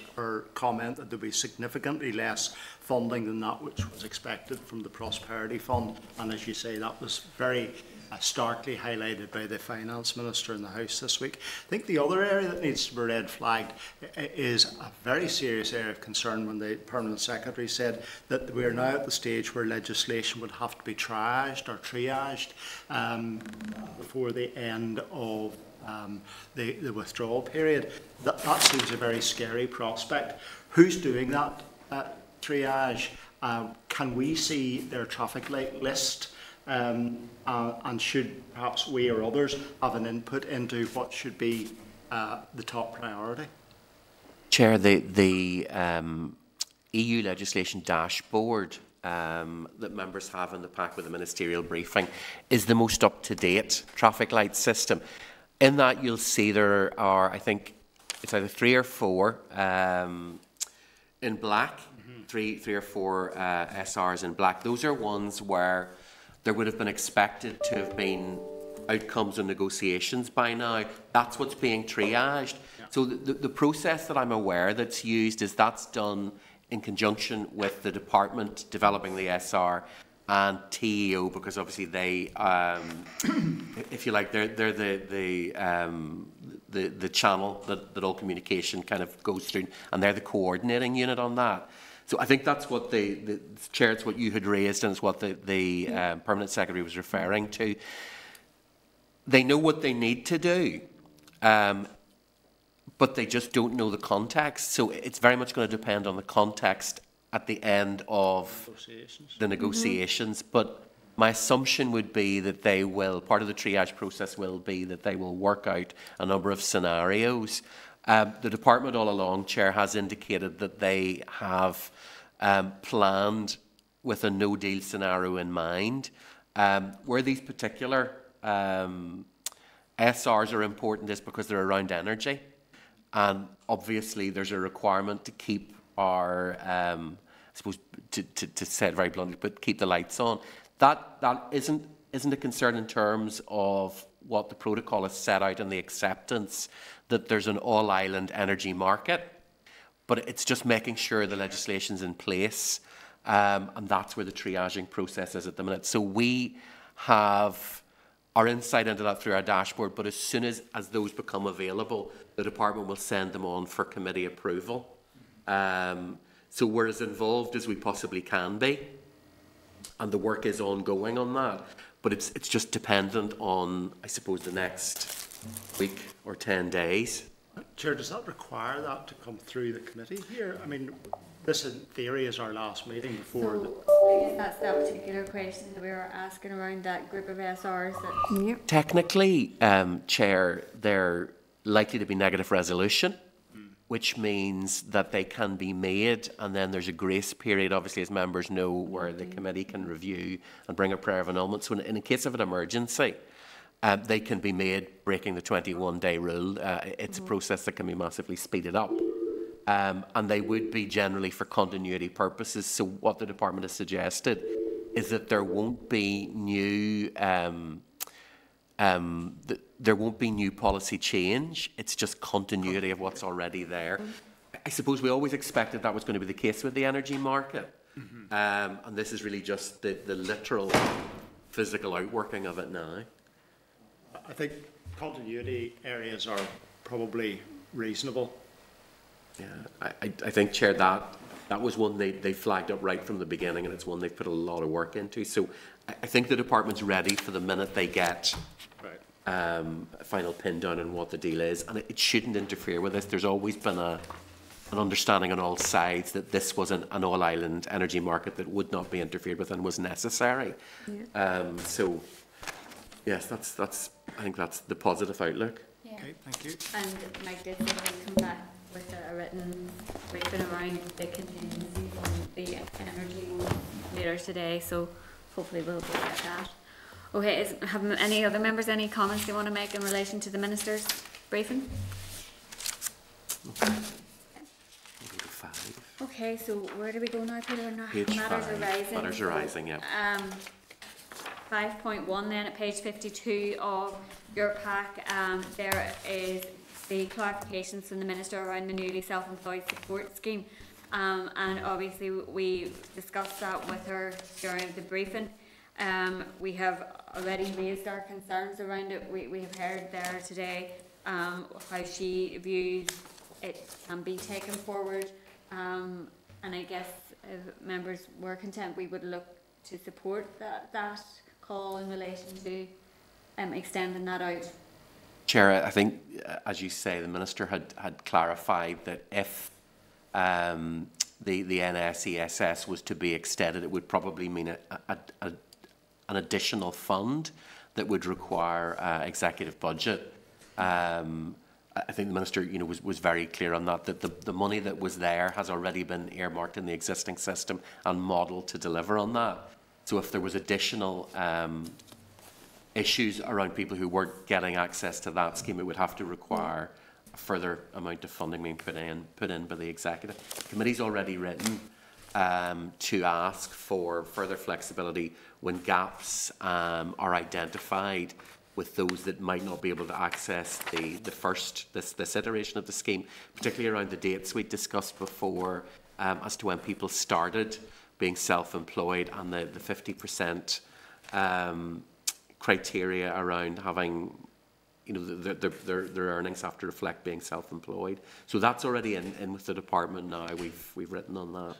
comment that there would be significantly less funding than that which was expected from the Prosperity Fund, and as you say, that was very starkly highlighted by the Finance Minister in the House this week. I think the other area that needs to be red flagged is a very serious area of concern when the Permanent Secretary said that we are now at the stage where legislation would have to be triaged before the end of the withdrawal period. That seems a very scary prospect. Who's doing that triage? Can we see their traffic light list? And should perhaps we or others have an input into what should be the top priority? Chair, the EU legislation dashboard that members have in the pack with the ministerial briefing is the most up-to-date traffic light system. In that, you'll see there are, I think, it's either 3 or 4 in black, three or four SRs in black. Those are ones where there would have been expected to have been outcomes of negotiations by now. That's what's being triaged. Yeah. So the process that I'm aware that's used is that's done in conjunction with the department developing the SR and TEO, because obviously they, if you like, they're the channel that all communication kind of goes through, and they're the coordinating unit on that. So I think that's what the Chair, it's what you had raised, and it's what the Permanent Secretary was referring to. They know what they need to do, but they just don't know the context. So it's very much going to depend on the context at the end of the negotiations. But my assumption would be that they will, part of the triage process will be that they will work out a number of scenarios. The department all along, Chair, has indicated that they have planned with a no-deal scenario in mind. Where these particular SRs are important is because they're around energy, and obviously there's a requirement to keep our, I suppose, to say it very bluntly, but keep the lights on. That isn't a concern in terms of what the protocol has set out and the acceptance that there's an all-island energy market, but it's just making sure the legislation's in place, and that's where the triaging process is at the minute. So we have our insight into that through our dashboard, but as soon as those become available, the department will send them on for committee approval. So we're as involved as we possibly can be, and the work is ongoing on that. But it's just dependent on, I suppose, the next week or 10 days. Chair, does that require that to come through the committee here? I mean, this in theory is our last meeting before. So, I guess that's that particular question that we were asking around that group of SRs. That technically, Chair, they're likely to be negative resolution, which means that they can be made, and then there's a grace period, obviously, as members know, where the committee can review and bring a prayer of annulment. So in the case of an emergency, they can be made breaking the 21-day rule. It's a process that can be massively speeded up. And they would be generally for continuity purposes. So what the department has suggested is that there won't be new there won't be new policy change. It's just continuity of what's already there. I suppose we always expected that was going to be the case with the energy market, and this is really just the literal physical outworking of it now. I think continuity areas are probably reasonable. Yeah, I think, Chair, that was one they flagged up right from the beginning, and it's one they've put a lot of work into. So I think the department's ready for the minute they get a final pin down on what the deal is, and it shouldn't interfere with this. There's always been an understanding on all sides that this was an all-island energy market that would not be interfered with and was necessary. So, yes, that's I think that's the positive outlook. Yeah. Okay, thank you. And Mike did come back with a written briefing around the contingency from the energy later today, so hopefully we'll get that. Okay, have any other members any comments they want to make in relation to the Minister's briefing? Okay, okay, so where do we go now, Peter? Matters arising, yeah. 5.1 then at page 52 of your pack, there is the clarifications from the Minister around the newly self-employed support scheme, and obviously we discussed that with her during the briefing. We have already raised our concerns around it. We have heard there today how she views it can be taken forward, and I guess if members were content, we would look to support that call in relation to extending that out. Chair, I think, as you say, the Minister had clarified that if the NSESS was to be extended, it would probably mean an additional fund that would require executive budget. I think the Minister, you know, was very clear on that, that the money that was there has already been earmarked in the existing system and modelled to deliver on that. So if there was additional issues around people who weren't getting access to that scheme, it would have to require a further amount of funding being put in by the Executive. The committee's already written to ask for further flexibility when gaps are identified with those that might not be able to access this iteration of the scheme, particularly around the dates we discussed before as to when people started being self-employed and the 50% criteria around having, you know, their earnings have to reflect being self-employed. So that's already in with the department now. We've written on that.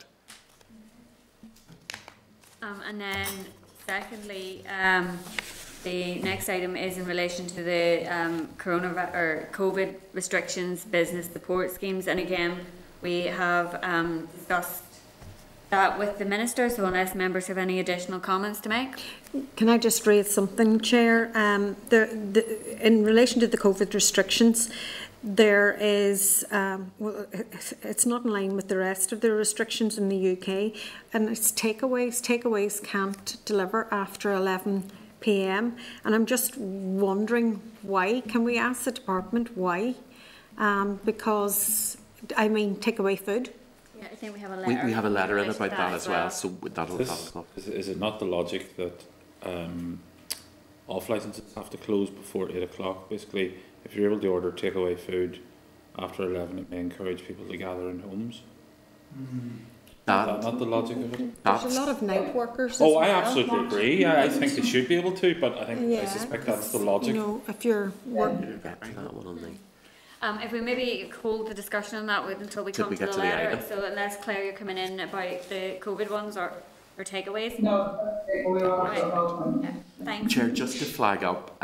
And then, secondly, the next item is in relation to the COVID restrictions business support schemes, and again we have discussed that with the Minister, so unless members have any additional comments to make. Can I just raise something, Chair? In relation to the COVID restrictions, there is, well, it's not in line with the rest of the restrictions in the UK, and it's takeaways. Takeaways can't deliver after 11 p.m. and I'm just wondering why. Can we ask the department why? Because, I mean, takeaway food. Yeah, I think we have a letter. We have a letter in about that as well. So that'll is it not the logic that off licences have to close before 8 o'clock? Basically, if you're able to order takeaway food after 11, it may encourage people to gather in homes. Mm. Is that not the logic of it? There's a lot of night workers. Oh, I absolutely agree. I think they should be able to, but I think I suspect that's the logic. You know, if you're working, if we maybe hold the discussion on that until we come to the letter. So unless Claire, you're coming in about the COVID ones or takeaways. No, takeaway. Thanks. Chair, just to flag up,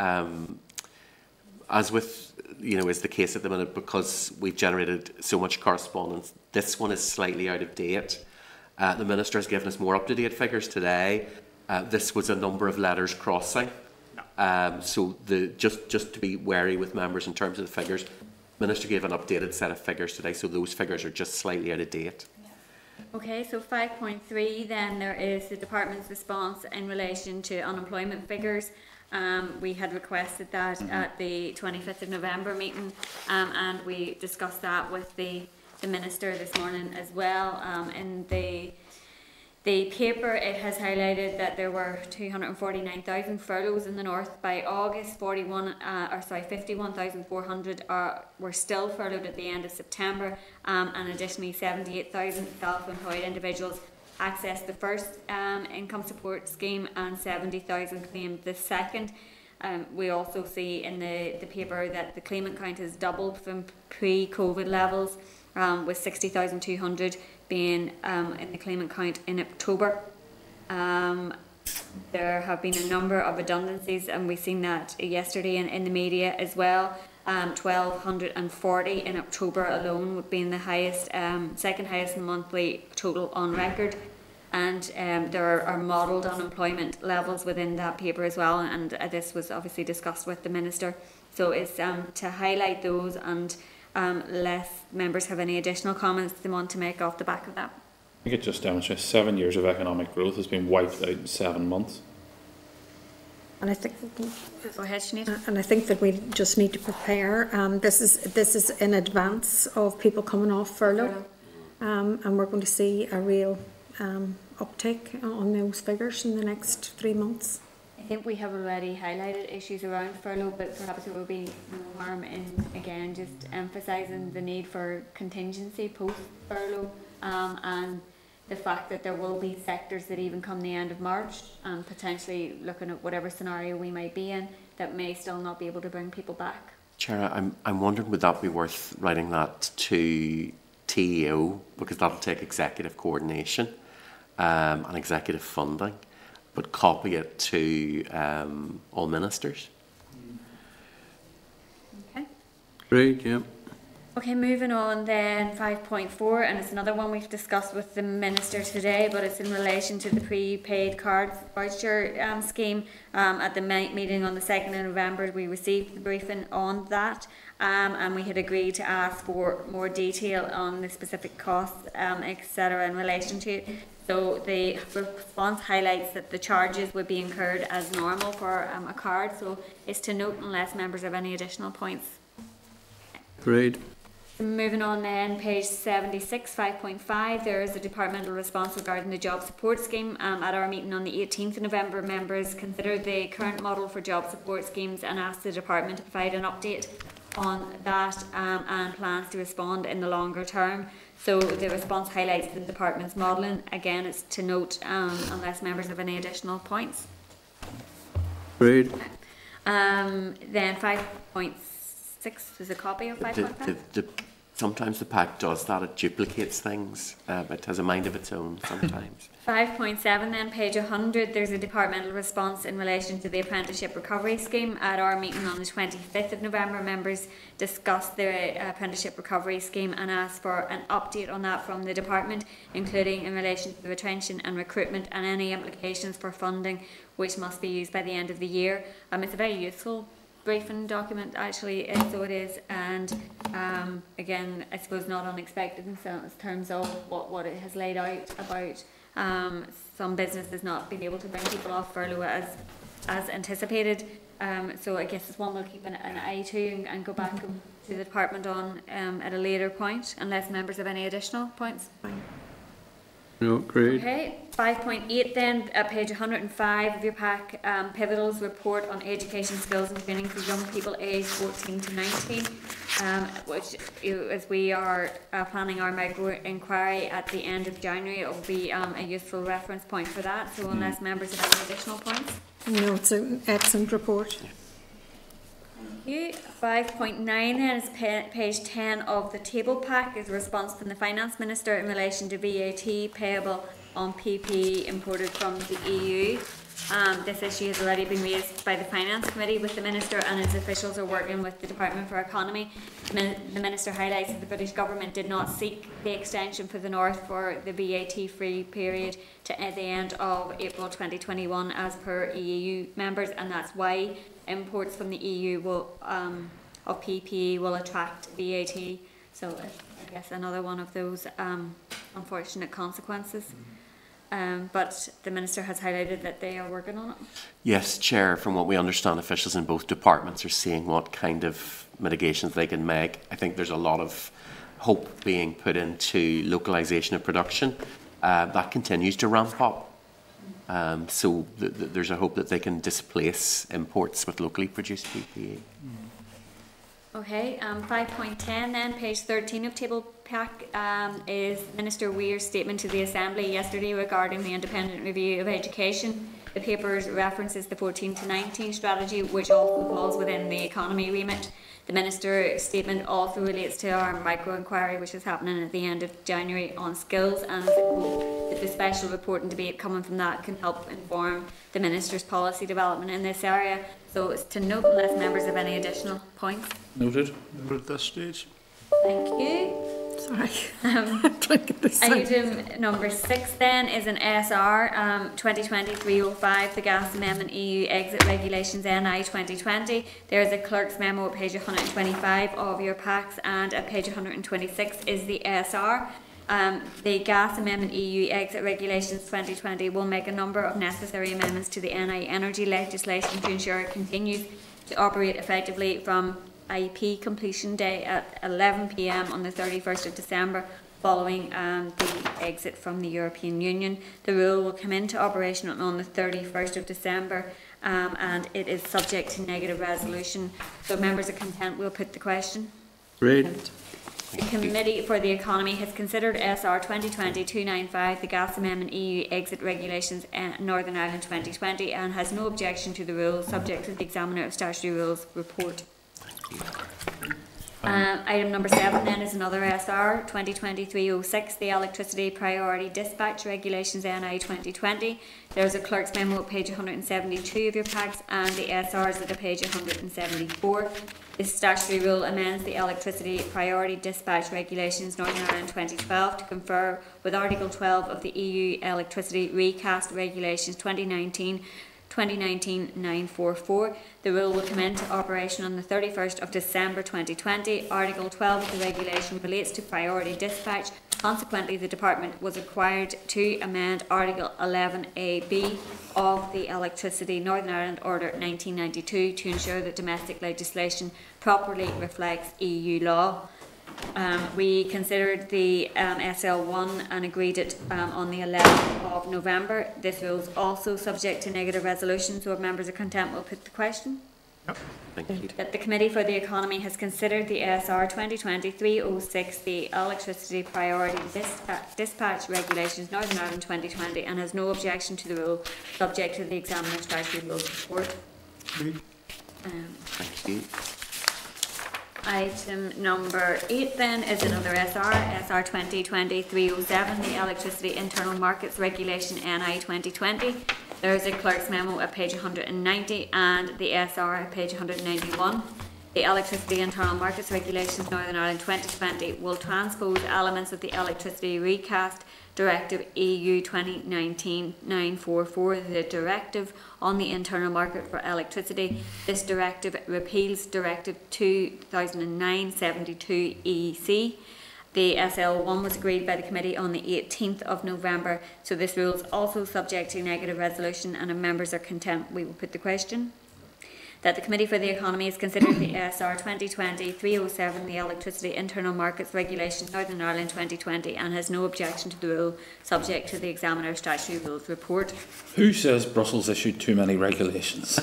as with, you know, is the case at the minute, because we've generated so much correspondence, this one is slightly out of date. The Minister has given us more up-to-date figures today. This was a number of letters crossing. So just to be wary with members in terms of the figures, Minister gave an updated set of figures today, so those figures are just slightly out of date. Okay, so 5.3 then, there is the department's response in relation to unemployment figures. We had requested that at the 25th of November meeting, and we discussed that with the Minister this morning as well. In the paper, it has highlighted that there were 249,000 furloughs in the north by August. 51,400 were still furloughed at the end of September, and additionally 78,000 self-employed individuals accessed the first income support scheme and 70,000 claimed the second. We also see in the paper that the claimant count has doubled from pre-COVID levels, with 60,200 being in the claimant count in October. There have been a number of redundancies, and we've seen that yesterday in the media as well. 1,240 in October alone, would be in the highest, second highest monthly total on record, and there are modelled unemployment levels within that paper as well, and this was obviously discussed with the Minister. So it's to highlight those, and unless members have any additional comments they want to make off the back of that. I think it just demonstrates 7 years of economic growth has been wiped out in 7 months. And I think, go ahead, Sinead. And I think that we just need to prepare. This is in advance of people coming off furlough, and we're going to see a real uptake on those figures in the next 3 months. I think we have already highlighted issues around furlough, but perhaps it will be no harm in again just emphasising the need for contingency post furlough, and the fact that there will be sectors that even come the end of March, and potentially looking at whatever scenario we might be in, that may still not be able to bring people back. Chair, I'm wondering, would that be worth writing that to TEO, because that'll take executive coordination and executive funding, but copy it to all ministers. Okay. Great, yeah. Okay, moving on then, 5.4, and it's another one we've discussed with the Minister today, but it's in relation to the prepaid card voucher scheme. At the meeting on the 2nd of November, we received the briefing on that, and we had agreed to ask for more detail on the specific costs, etc. in relation to it. So the response highlights that the charges would be incurred as normal for a card, so it's to note unless members have any additional points. Great. Moving on then, page 76, 5.5, there is a departmental response regarding the job support scheme. At our meeting on the 18th of November, members considered the current model for job support schemes and asked the department to provide an update on that and plans to respond in the longer term. So the response highlights the department's modelling. Again, it's to note unless members have any additional points. Great. Then 5.6 is a copy of 5.5. Sometimes the pack does that, it duplicates things, it has a mind of its own sometimes. 5.7 then, page 100, there's a departmental response in relation to the apprenticeship recovery scheme. At our meeting on the 25th of November, members discussed the apprenticeship recovery scheme and asked for an update on that from the department, including in relation to the retention and recruitment and any implications for funding which must be used by the end of the year. It's a very useful briefing document actually, so it is, and again I suppose not unexpected in terms of what it has laid out about some businesses not being able to bring people off furlough as anticipated, so I guess it's one we'll keep an eye to and go back to the department on at a later point unless members have any additional points. No, great. Okay, 5.8 then, at page 105 of your pack, Pivotal's report on education, skills and training for young people aged 14 to 19, which as we are planning our micro-inquiry at the end of January, it will be a useful reference point for that, so unless members have any additional points. No, it's an excellent report. Yeah. 5.9 then is page 10 of the table pack, is a response from the Finance Minister in relation to VAT payable on PPE imported from the EU. This issue has already been raised by the Finance Committee with the Minister, and his officials are working with the Department for Economy. The Minister highlights that the British Government did not seek the extension for the North for the VAT-free period to the end of April 2021 as per EU members, and that's why imports from the EU will, of PPE will attract VAT. So I guess another one of those unfortunate consequences. But the Minister has highlighted that they are working on it. Yes, Chair, from what we understand, officials in both departments are seeing what kind of mitigations they can make. I think there's a lot of hope being put into localisation of production. That continues to ramp up. So there's a hope that they can displace imports with locally produced PPE. Okay, 5.10 then, page 13 of table pack, is Minister Weir's statement to the Assembly yesterday regarding the independent review of education. The paper references the 14 to 19 strategy, which also falls within the economy remit. The Minister's statement also relates to our micro-inquiry, which is happening at the end of January on skills, and the special report and debate coming from that can help inform the Minister's policy development in this area. So it's to note unless members have any additional points. Noted. At this stage. Thank you. Sorry. Item number 6 then is an SR 2020-305, the Gas Amendment EU Exit Regulations NI 2020. There is a clerk's memo at page 125 of your packs, and at page 126 is the SR. The Gas Amendment EU Exit Regulations 2020 will make a number of necessary amendments to the NI energy legislation to ensure it continues to operate effectively from IP completion day at 11 p.m. on the 31st of December following the exit from the European Union. The rule will come into operation on the 31st of December and it is subject to negative resolution. So members are content, we'll put the question. Great. The Committee for the Economy has considered SR 2020-295, the Gas Amendment EU Exit Regulations Northern Ireland 2020, and has no objection to the rule, subject to the Examiner of Statutory Rules report. Item number 7 then is another SR 2023-06, the Electricity Priority Dispatch Regulations NI 2020. There's a clerk's memo at page 172 of your packs, and the SR is at page 174. The statutory rule amends the Electricity Priority Dispatch Regulations Northern Ireland 2012 to confer with Article 12 of the EU Electricity Recast Regulations 2019-944. The rule will come into operation on the 31st of December 2020. Article 12 of the regulation relates to priority dispatch. Consequently, the Department was required to amend Article 11AB of the Electricity Northern Ireland Order 1992 to ensure that domestic legislation properly reflects EU law. We considered the SL1 and agreed it on the 11th of November. This rule is also subject to negative resolution, so if members are content, we'll put the question. Yep. Thank you. That the Committee for the Economy has considered the SR 2020-306, the Electricity Priority Dispatch Regulations Northern Ireland 2020, and has no objection to the rule, subject to the examiner's statutory rules report. Thank you. Item number 8 then is another SR 2020-307, the Electricity Internal Markets Regulation NI 2020. There is a clerk's memo at page 190 and the SR at page 191. The Electricity Internal Markets Regulations Northern Ireland 2020 will transpose elements of the Electricity Recast Directive EU 2019-944, the Directive on the Internal Market for Electricity. This directive repeals Directive 2009-72 EEC. The SL1 was agreed by the Committee on the 18th of November, so this rule is also subject to negative resolution, and if members are content, we will put the question. That the Committee for the Economy has considered the SR 2020-307, the Electricity Internal Markets Regulation Northern Ireland 2020, and has no objection to the rule, subject to the Examiner's Statutory Rules Report. Who says Brussels issued too many regulations?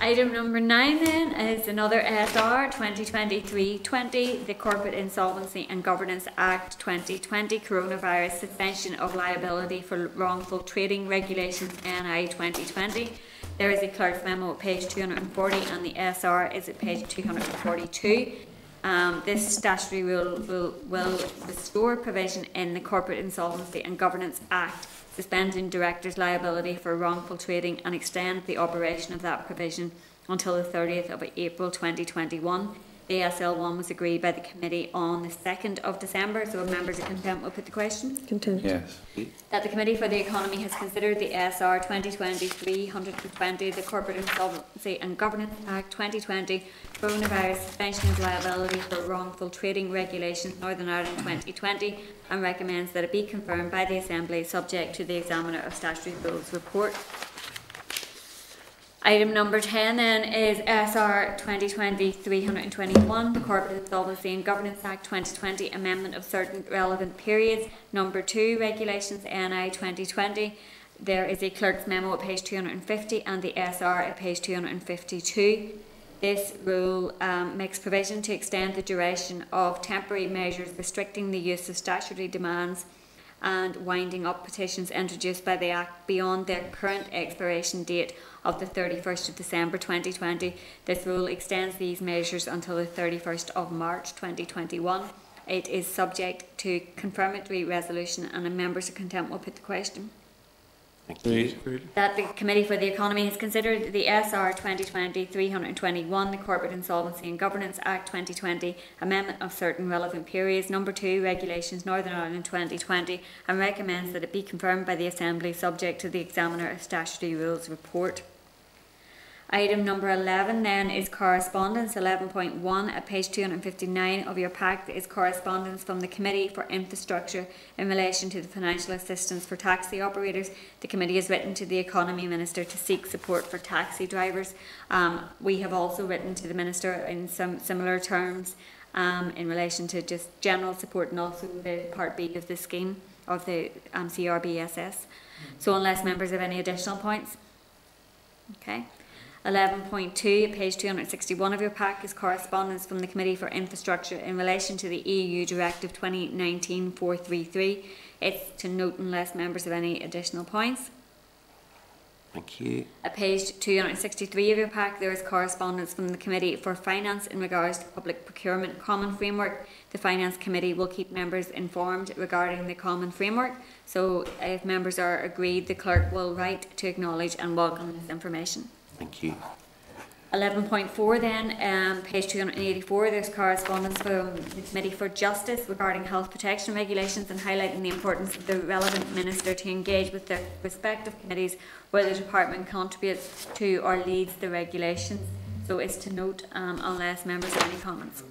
Item number 9 then is another SR 2020-320, the Corporate Insolvency and Governance Act 2020, Coronavirus Suspension of Liability for Wrongful Trading Regulations NI 2020. There is a clerk's memo at page 240 and the SR is at page 242. This statutory rule will restore provision in the Corporate Insolvency and Governance Act suspending directors' liability for wrongful trading and extend the operation of that provision until the 30th of April 2021. The SL1 was agreed by the Committee on the 2nd of December, so if members are content, we'll put the question. Content. Yes. That the Committee for the Economy has considered the SR 2020-320, the Corporate Insolvency and Governance Act 2020, Coronavirus Suspension of Liability for Wrongful Trading Regulations Northern Ireland 2020, and recommends that it be confirmed by the Assembly subject to the Examiner of Statutory Rules report. Item number 10 then is SR 2020-321, the Corporate Insolvency and Governance Act 2020, amendment of certain relevant periods, number 2, Regulations NI 2020. There is a clerk's memo at page 250 and the SR at page 252. This rule makes provision to extend the duration of temporary measures restricting the use of statutory demands and winding up petitions introduced by the Act beyond their current expiration date of the 31st of December 2020. This rule extends these measures until the 31st of March 2021. It is subject to confirmatory resolution, and if members are content, we'll put the question. Thank you. That the Committee for the Economy has considered the SR 2020-321, the Corporate Insolvency and Governance Act 2020, amendment of certain relevant periods, number 2, Regulations Northern Ireland 2020, and recommends that it be confirmed by the Assembly subject to the Examiner of Statutory Rules report. Item number 11 then is correspondence. 11.1 at page 259 of your pack is correspondence from the Committee for Infrastructure in relation to the financial assistance for taxi operators. The Committee has written to the Economy Minister to seek support for taxi drivers. We have also written to the Minister in some similar terms in relation to just general support and also the Part B of the scheme of the CRBSS. So unless members have any additional points. Okay. 11.2, page 261 of your pack is correspondence from the Committee for Infrastructure in relation to the EU Directive 2019-433. It's to note unless members have any additional points. Thank you. At page 263 of your pack, there is correspondence from the Committee for Finance in regards to Public Procurement Common Framework. The Finance Committee will keep members informed regarding the Common Framework. So if members are agreed, the clerk will write to acknowledge and welcome this information. Thank you. 11.4 then, page 284, there's correspondence from the Committee for Justice regarding health protection regulations and highlighting the importance of the relevant minister to engage with the respective committees where the department contributes to or leads the regulations. So it's to note unless members have any comments.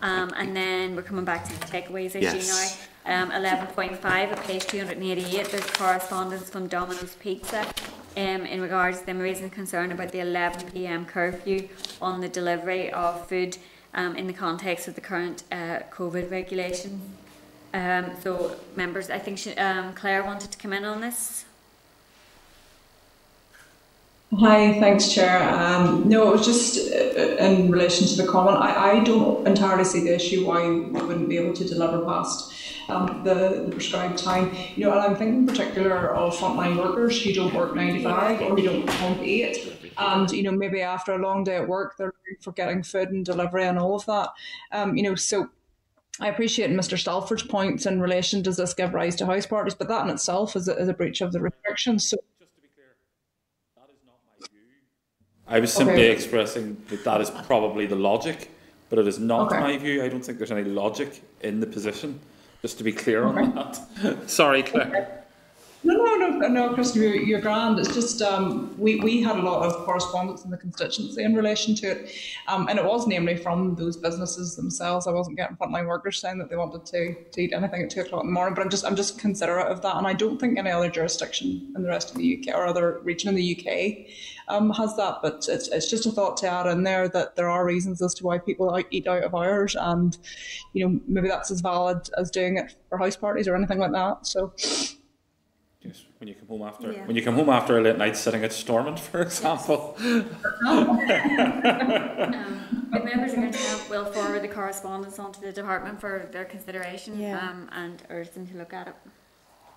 And then we're coming back to the takeaways issue now. 11.5 at page 288, there's correspondence from Domino's Pizza in regards to them raising concern about the 11 p.m. curfew on the delivery of food in the context of the current COVID regulation. So members, I think Claire wanted to come in on this. Hi, thanks Chair. No, it was just in relation to the comment. I don't entirely see the issue why we wouldn't be able to deliver past the prescribed time. You know, and I'm thinking in particular of frontline workers who don't work 9 to 5 or who don't come to 8. And, you know, maybe after a long day at work, they're looking for getting food and delivery and all of that. You know, so I appreciate Mr. Stalford's points in relation, does this give rise to house parties? But that in itself is a breach of the restrictions. So I was simply expressing that that is probably the logic, but it is not my view. I don't think there's any logic in the position, just to be clear on that. Sorry, Claire. No, Chris, you're grand. It's just we had a lot of correspondence in the constituency in relation to it, and it was namely from those businesses themselves. I wasn't getting frontline workers saying that they wanted to eat anything at 2 o'clock in the morning, but I'm just considerate of that, and I don't think any other jurisdiction in the rest of the UK or other region in the UK has that. But it's just a thought to add in there that there are reasons as to why people eat out of hours, and you know maybe that's as valid as doing it for house parties or anything like that. So. Yes, when you come home after a late night sitting at Stormont, for example. But members are going to help will forward the correspondence onto the department for their consideration and urge them to look at it.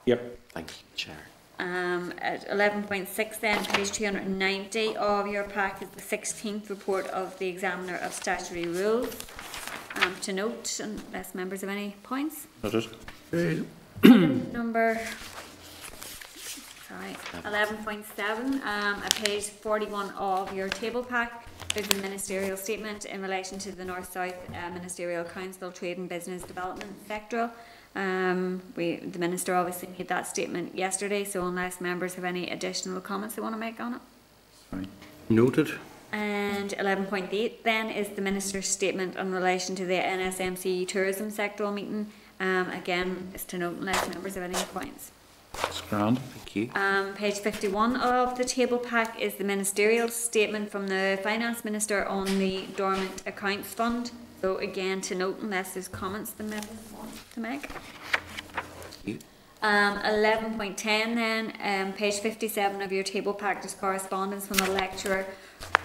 Yep. Thank you, Chair. At 11.6 then, page 290 of your packet, the 16th report of the Examiner of Statutory Rules. To note, unless members have any points. That is. Number... 11.7 at page 41 of your table pack, there's a ministerial statement in relation to the North-South Ministerial Council Trade and Business Development Sectoral. The Minister obviously made that statement yesterday, so unless members have any additional comments they want to make on it. Sorry. Noted. And 11.8 then is the Minister's statement in relation to the NSMC Tourism Sectoral meeting. Again, it's to note unless members have any points. That's grand. Thank you. Page 51 of the table pack is the ministerial statement from the Finance Minister on the Dormant Accounts Fund. So again, to note unless there's comments the members want to make. Thank you. 11.10 then, page 57 of your table pack is correspondence from the lecturer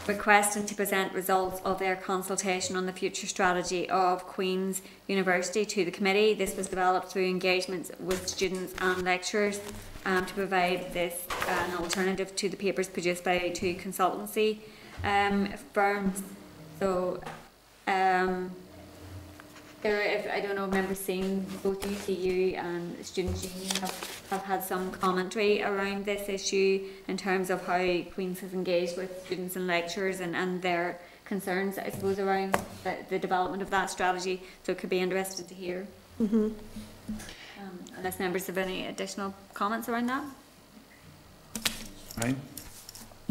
requesting to present results of their consultation on the future strategy of Queen's University to the committee. This was developed through engagements with students and lecturers to provide this an alternative to the papers produced by two consultancy firms. So I don't know, members seeing both UCU and Students' Union have had some commentary around this issue in terms of how Queen's has engaged with students and lecturers and their concerns, I suppose, around the development of that strategy. So it could be interesting to hear. Unless members have any additional comments around that. Right.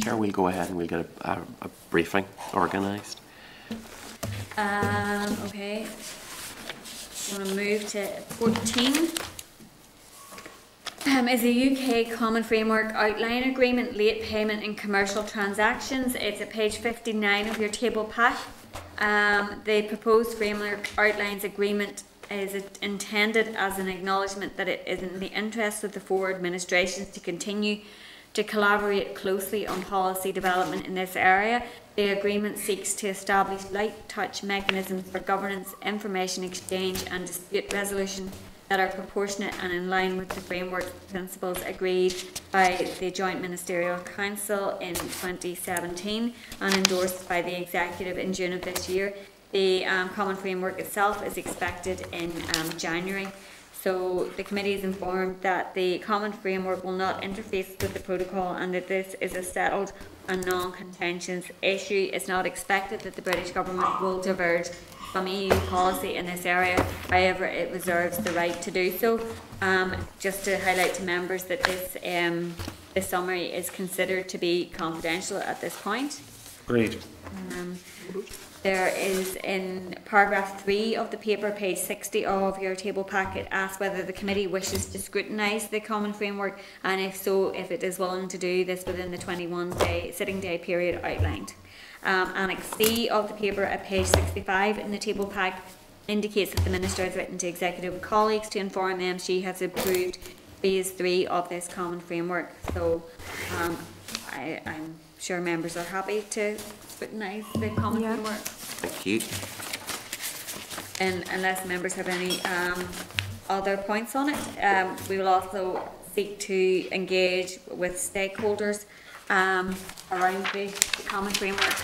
Chair, we'll go ahead and we'll get a briefing organised. Okay. I'm going to move to 14. Is a UK Common Framework Outline Agreement late payment in commercial transactions. It's at page 59 of your table pack. The proposed framework outlines agreement is intended as an acknowledgement that it is in the interest of the four administrations to continue to collaborate closely on policy development in this area. The agreement seeks to establish light touch mechanisms for governance, information exchange and dispute resolution that are proportionate and in line with the framework principles agreed by the Joint Ministerial Council in 2017 and endorsed by the Executive in June of this year. The common framework itself is expected in January. So the committee is informed that the common framework will not interface with the protocol and that this is a settled and non-contentious issue. It's not expected that the British government will diverge from EU policy in this area, however it reserves the right to do so. Just to highlight to members that this, this summary is considered to be confidential at this point. Agreed. There is, in paragraph 3 of the paper, page 60 of your table packet, asks whether the committee wishes to scrutinise the common framework, and if so, if it is willing to do this within the 21-day sitting day period outlined. Annex C of the paper at page 65 in the table pack indicates that the Minister has written to executive colleagues to inform them she has approved phase 3 of this common framework. So I'm sure members are happy to scrutinise the common framework. Thank you. And unless members have any other points on it, we will also seek to engage with stakeholders around the common framework,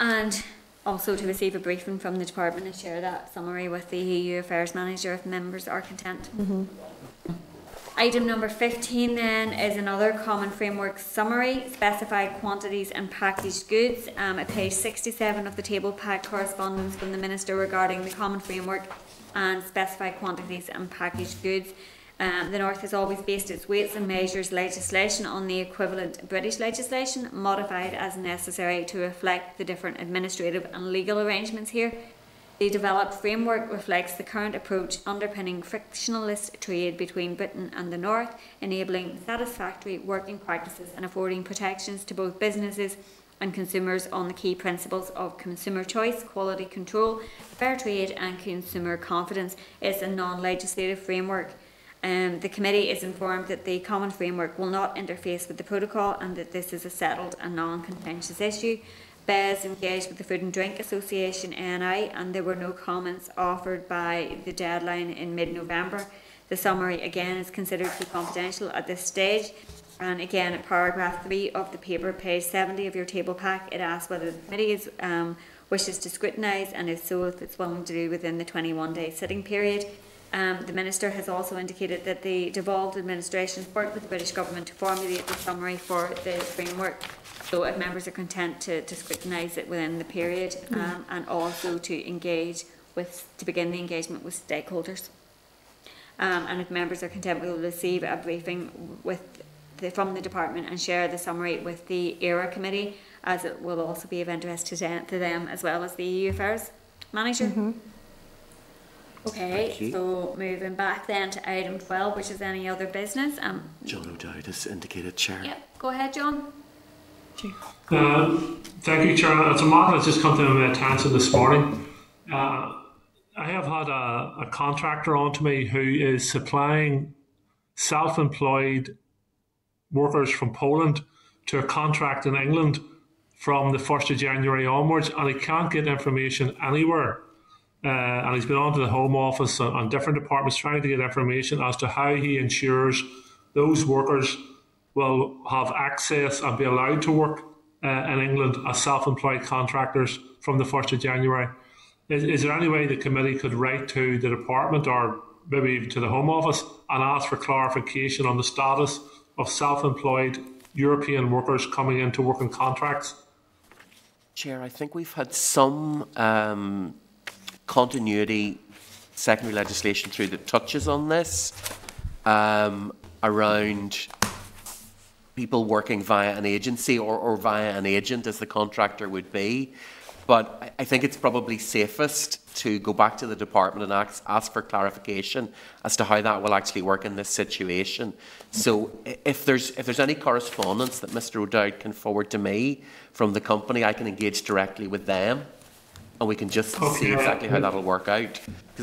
and also to receive a briefing from the department and share that summary with the EU Affairs Manager if members are content. Item number 15 then is another common framework summary, specified quantities and packaged goods. At page 67 of the table pack, correspondence from the Minister regarding the common framework and specified quantities and packaged goods. The North has always based its weights and measures legislation on the equivalent British legislation, modified as necessary to reflect the different administrative and legal arrangements here. The developed framework reflects the current approach underpinning frictionless trade between Britain and the North, enabling satisfactory working practices and affording protections to both businesses and consumers on the key principles of consumer choice, quality control, fair trade and consumer confidence. It's a non-legislative framework. The committee is informed that the common framework will not interface with the protocol and that this is a settled and non-contentious issue. BES engaged with the Food and Drink Association NI, and there were no comments offered by the deadline in mid-November. The summary again is considered to be confidential at this stage, and again at paragraph 3 of the paper, page 70 of your table pack, it asks whether the committee is, wishes to scrutinise, and if so, if it's willing to do within the 21-day sitting period. The Minister has also indicated that the devolved administrations work with the British Government to formulate the summary for the framework. So if members are content to scrutinise it within the period, and also to engage with, to begin the engagement with stakeholders. And if members are content, we will receive a briefing with the, from the department and share the summary with the ERA committee, as it will also be of interest to them as well as the EU Affairs Manager. Okay, so moving back then to item 12, which is any other business. John O'Dowd has indicated, Chair. Yep, go ahead, John. Thank you, Chair. It's a matter that's just come to my attention this morning. I have had a contractor on to me who is supplying self-employed workers from Poland to a contract in England from the 1st of January onwards, and he can't get information anywhere. And he's been on to the Home Office and different departments trying to get information as to how he ensures those workers will have access and be allowed to work in England as self-employed contractors from the 1st of January. Is there any way the committee could write to the department or maybe even to the Home Office and ask for clarification on the status of self-employed European workers coming into working contracts? Chair, I think we've had some continuity secondary legislation through that touches on this around people working via an agency or via an agent as the contractor would be. But I think it's probably safest to go back to the department and ask for clarification as to how that will actually work in this situation. So if there's any correspondence that Mr. O'Dowd can forward to me from the company, I can engage directly with them and we can just see exactly how that will work out.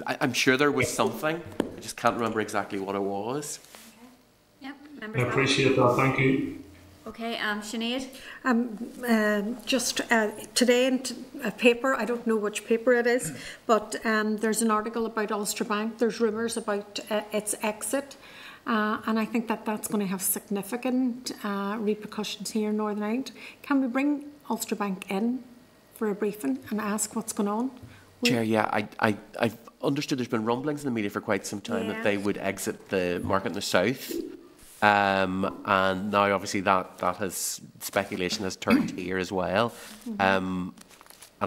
I'm sure there was something, I just can't remember exactly what it was. I appreciate that. Thank you. Okay, Sinead. Just today and a paper, I don't know which paper it is, but there's an article about Ulster Bank, there's rumours about its exit, and I think that that's going to have significant repercussions here in Northern Ireland. Can we bring Ulster Bank in for a briefing and ask what's going on? Chair, yeah, I've understood there's been rumblings in the media for quite some time that they would exit the market in the south. And now, obviously, speculation has turned here as well. And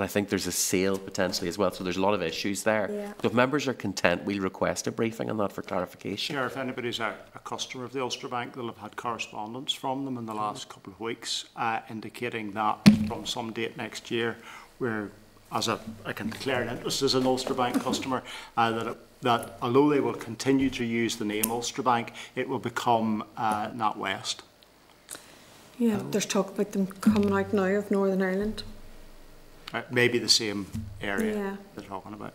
I think there's a sale potentially as well. So there's a lot of issues there. Yeah. So if members are content, we'll request a briefing on that for clarification. Chair, if anybody's a customer of the Ulster Bank, they'll have had correspondence from them in the last couple of weeks indicating that from some date next year, we're, as I can declare an interest as an Ulster Bank customer, that although they will continue to use the name Ulster Bank, it will become NatWest. Yeah, there's talk about them coming out now of Northern Ireland. Maybe the same area they're talking about.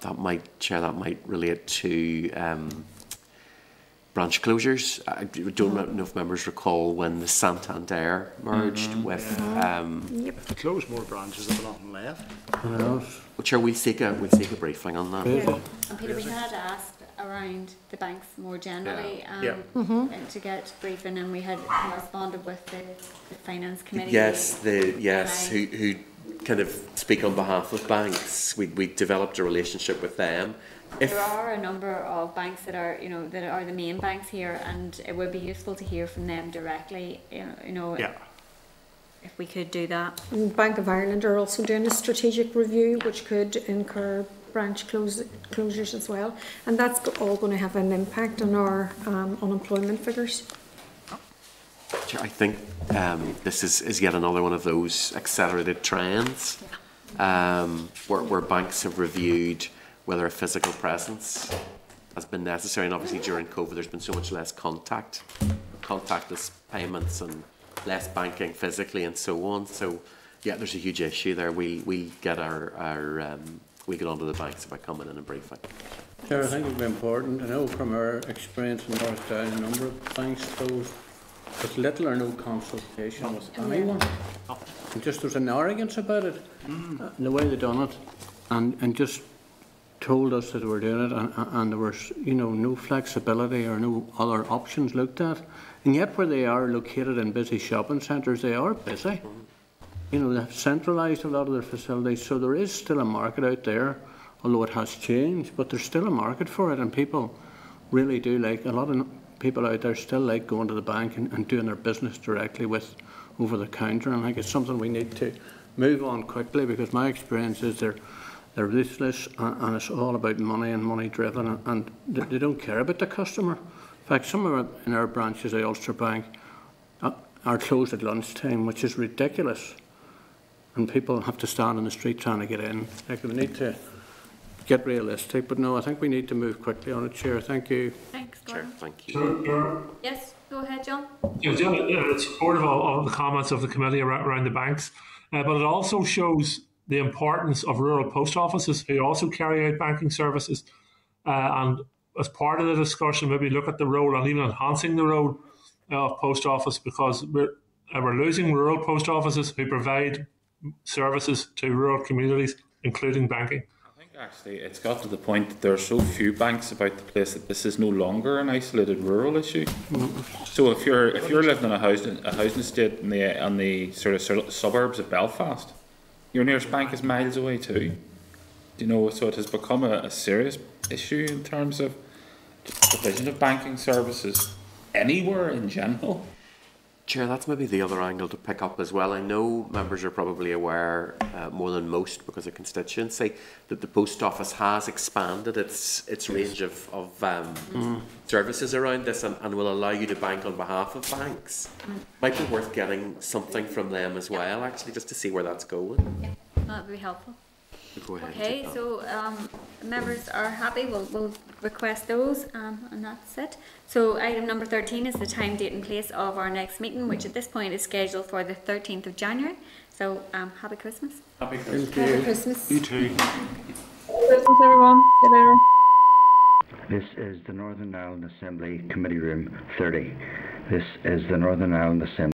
That might, Chair, that might relate to branch closures. I don't know if members recall when the Santander merged with... They closed more branches than nothing left. Well, Chair, we'll seek a briefing on that. Yeah. And Peter, we had asked around the banks more generally to get briefing, and we had corresponded with the Finance Committee. Yes, who kind of speak on behalf of banks. We developed a relationship with them. There are a number of banks that are, that are the main banks here, and it would be useful to hear from them directly. If we could do that. Bank of Ireland are also doing a strategic review, which could incur branch closures as well, and that's all going to have an impact on our unemployment figures. I think this is yet another one of those accelerated trends where banks have reviewed whether a physical presence has been necessary, and obviously during COVID there's been so much less contactless payments and less banking physically and so on. So yeah, there's a huge issue there. We get we get onto the banks about coming in and briefing. Chair, I think it'd be important. I know from our experience in North Down, a number of banks closed with little or no consultation with anyone. And just there's an arrogance about it, and the way they done it, and just told us that they were doing it, and there was no flexibility or no other options looked at. And yet where they are located in busy shopping centres, they are busy. They've centralised a lot of their facilities, so there is still a market out there, although it has changed, but there's still a market for it, and people really do like, a lot of people out there still like going to the bank and doing their business directly with over the counter, and I think it's something we need to move on quickly, because my experience is they're ruthless, and it's all about money and money driven, and they don't care about the customer. In fact, some of in our branches at Ulster Bank are closed at lunchtime, which is ridiculous, and people have to stand in the street trying to get in. Like, we need to get realistic, but no, I think we need to move quickly on it, Chair. Thank you. Thanks, Chair. Thank you. Yes, go ahead, John. It's supportive of the comments of the committee around the banks, but it also shows the importance of rural post offices, who also carry out banking services, and as part of the discussion, maybe look at the role and even enhancing the role of post office, because we're losing rural post offices who provide services to rural communities, including banking. I think actually it's got to the point that there are so few banks about the place that this is no longer an isolated rural issue. So if you're living in a housing estate in the sort of suburbs of Belfast, your nearest bank is miles away too. So it has become a serious issue in terms of provision of banking services anywhere in general. Chair, that's maybe the other angle to pick up as well. I know members are probably aware, more than most because of constituency, that the post office has expanded its range of services around this, and will allow you to bank on behalf of banks. Might be worth getting something from them as well, actually, just to see where that's going. That would be helpful. Go ahead. Okay, so members are happy, we'll request those, and that's it. So item number 13 is the time, date and place of our next meeting, which at this point is scheduled for the 13th of January. So happy Christmas. Happy Christmas. Happy Christmas. You too. Happy Christmas, everyone. See you later. This is the Northern Ireland Assembly Committee Room 30. This is the Northern Ireland Assembly.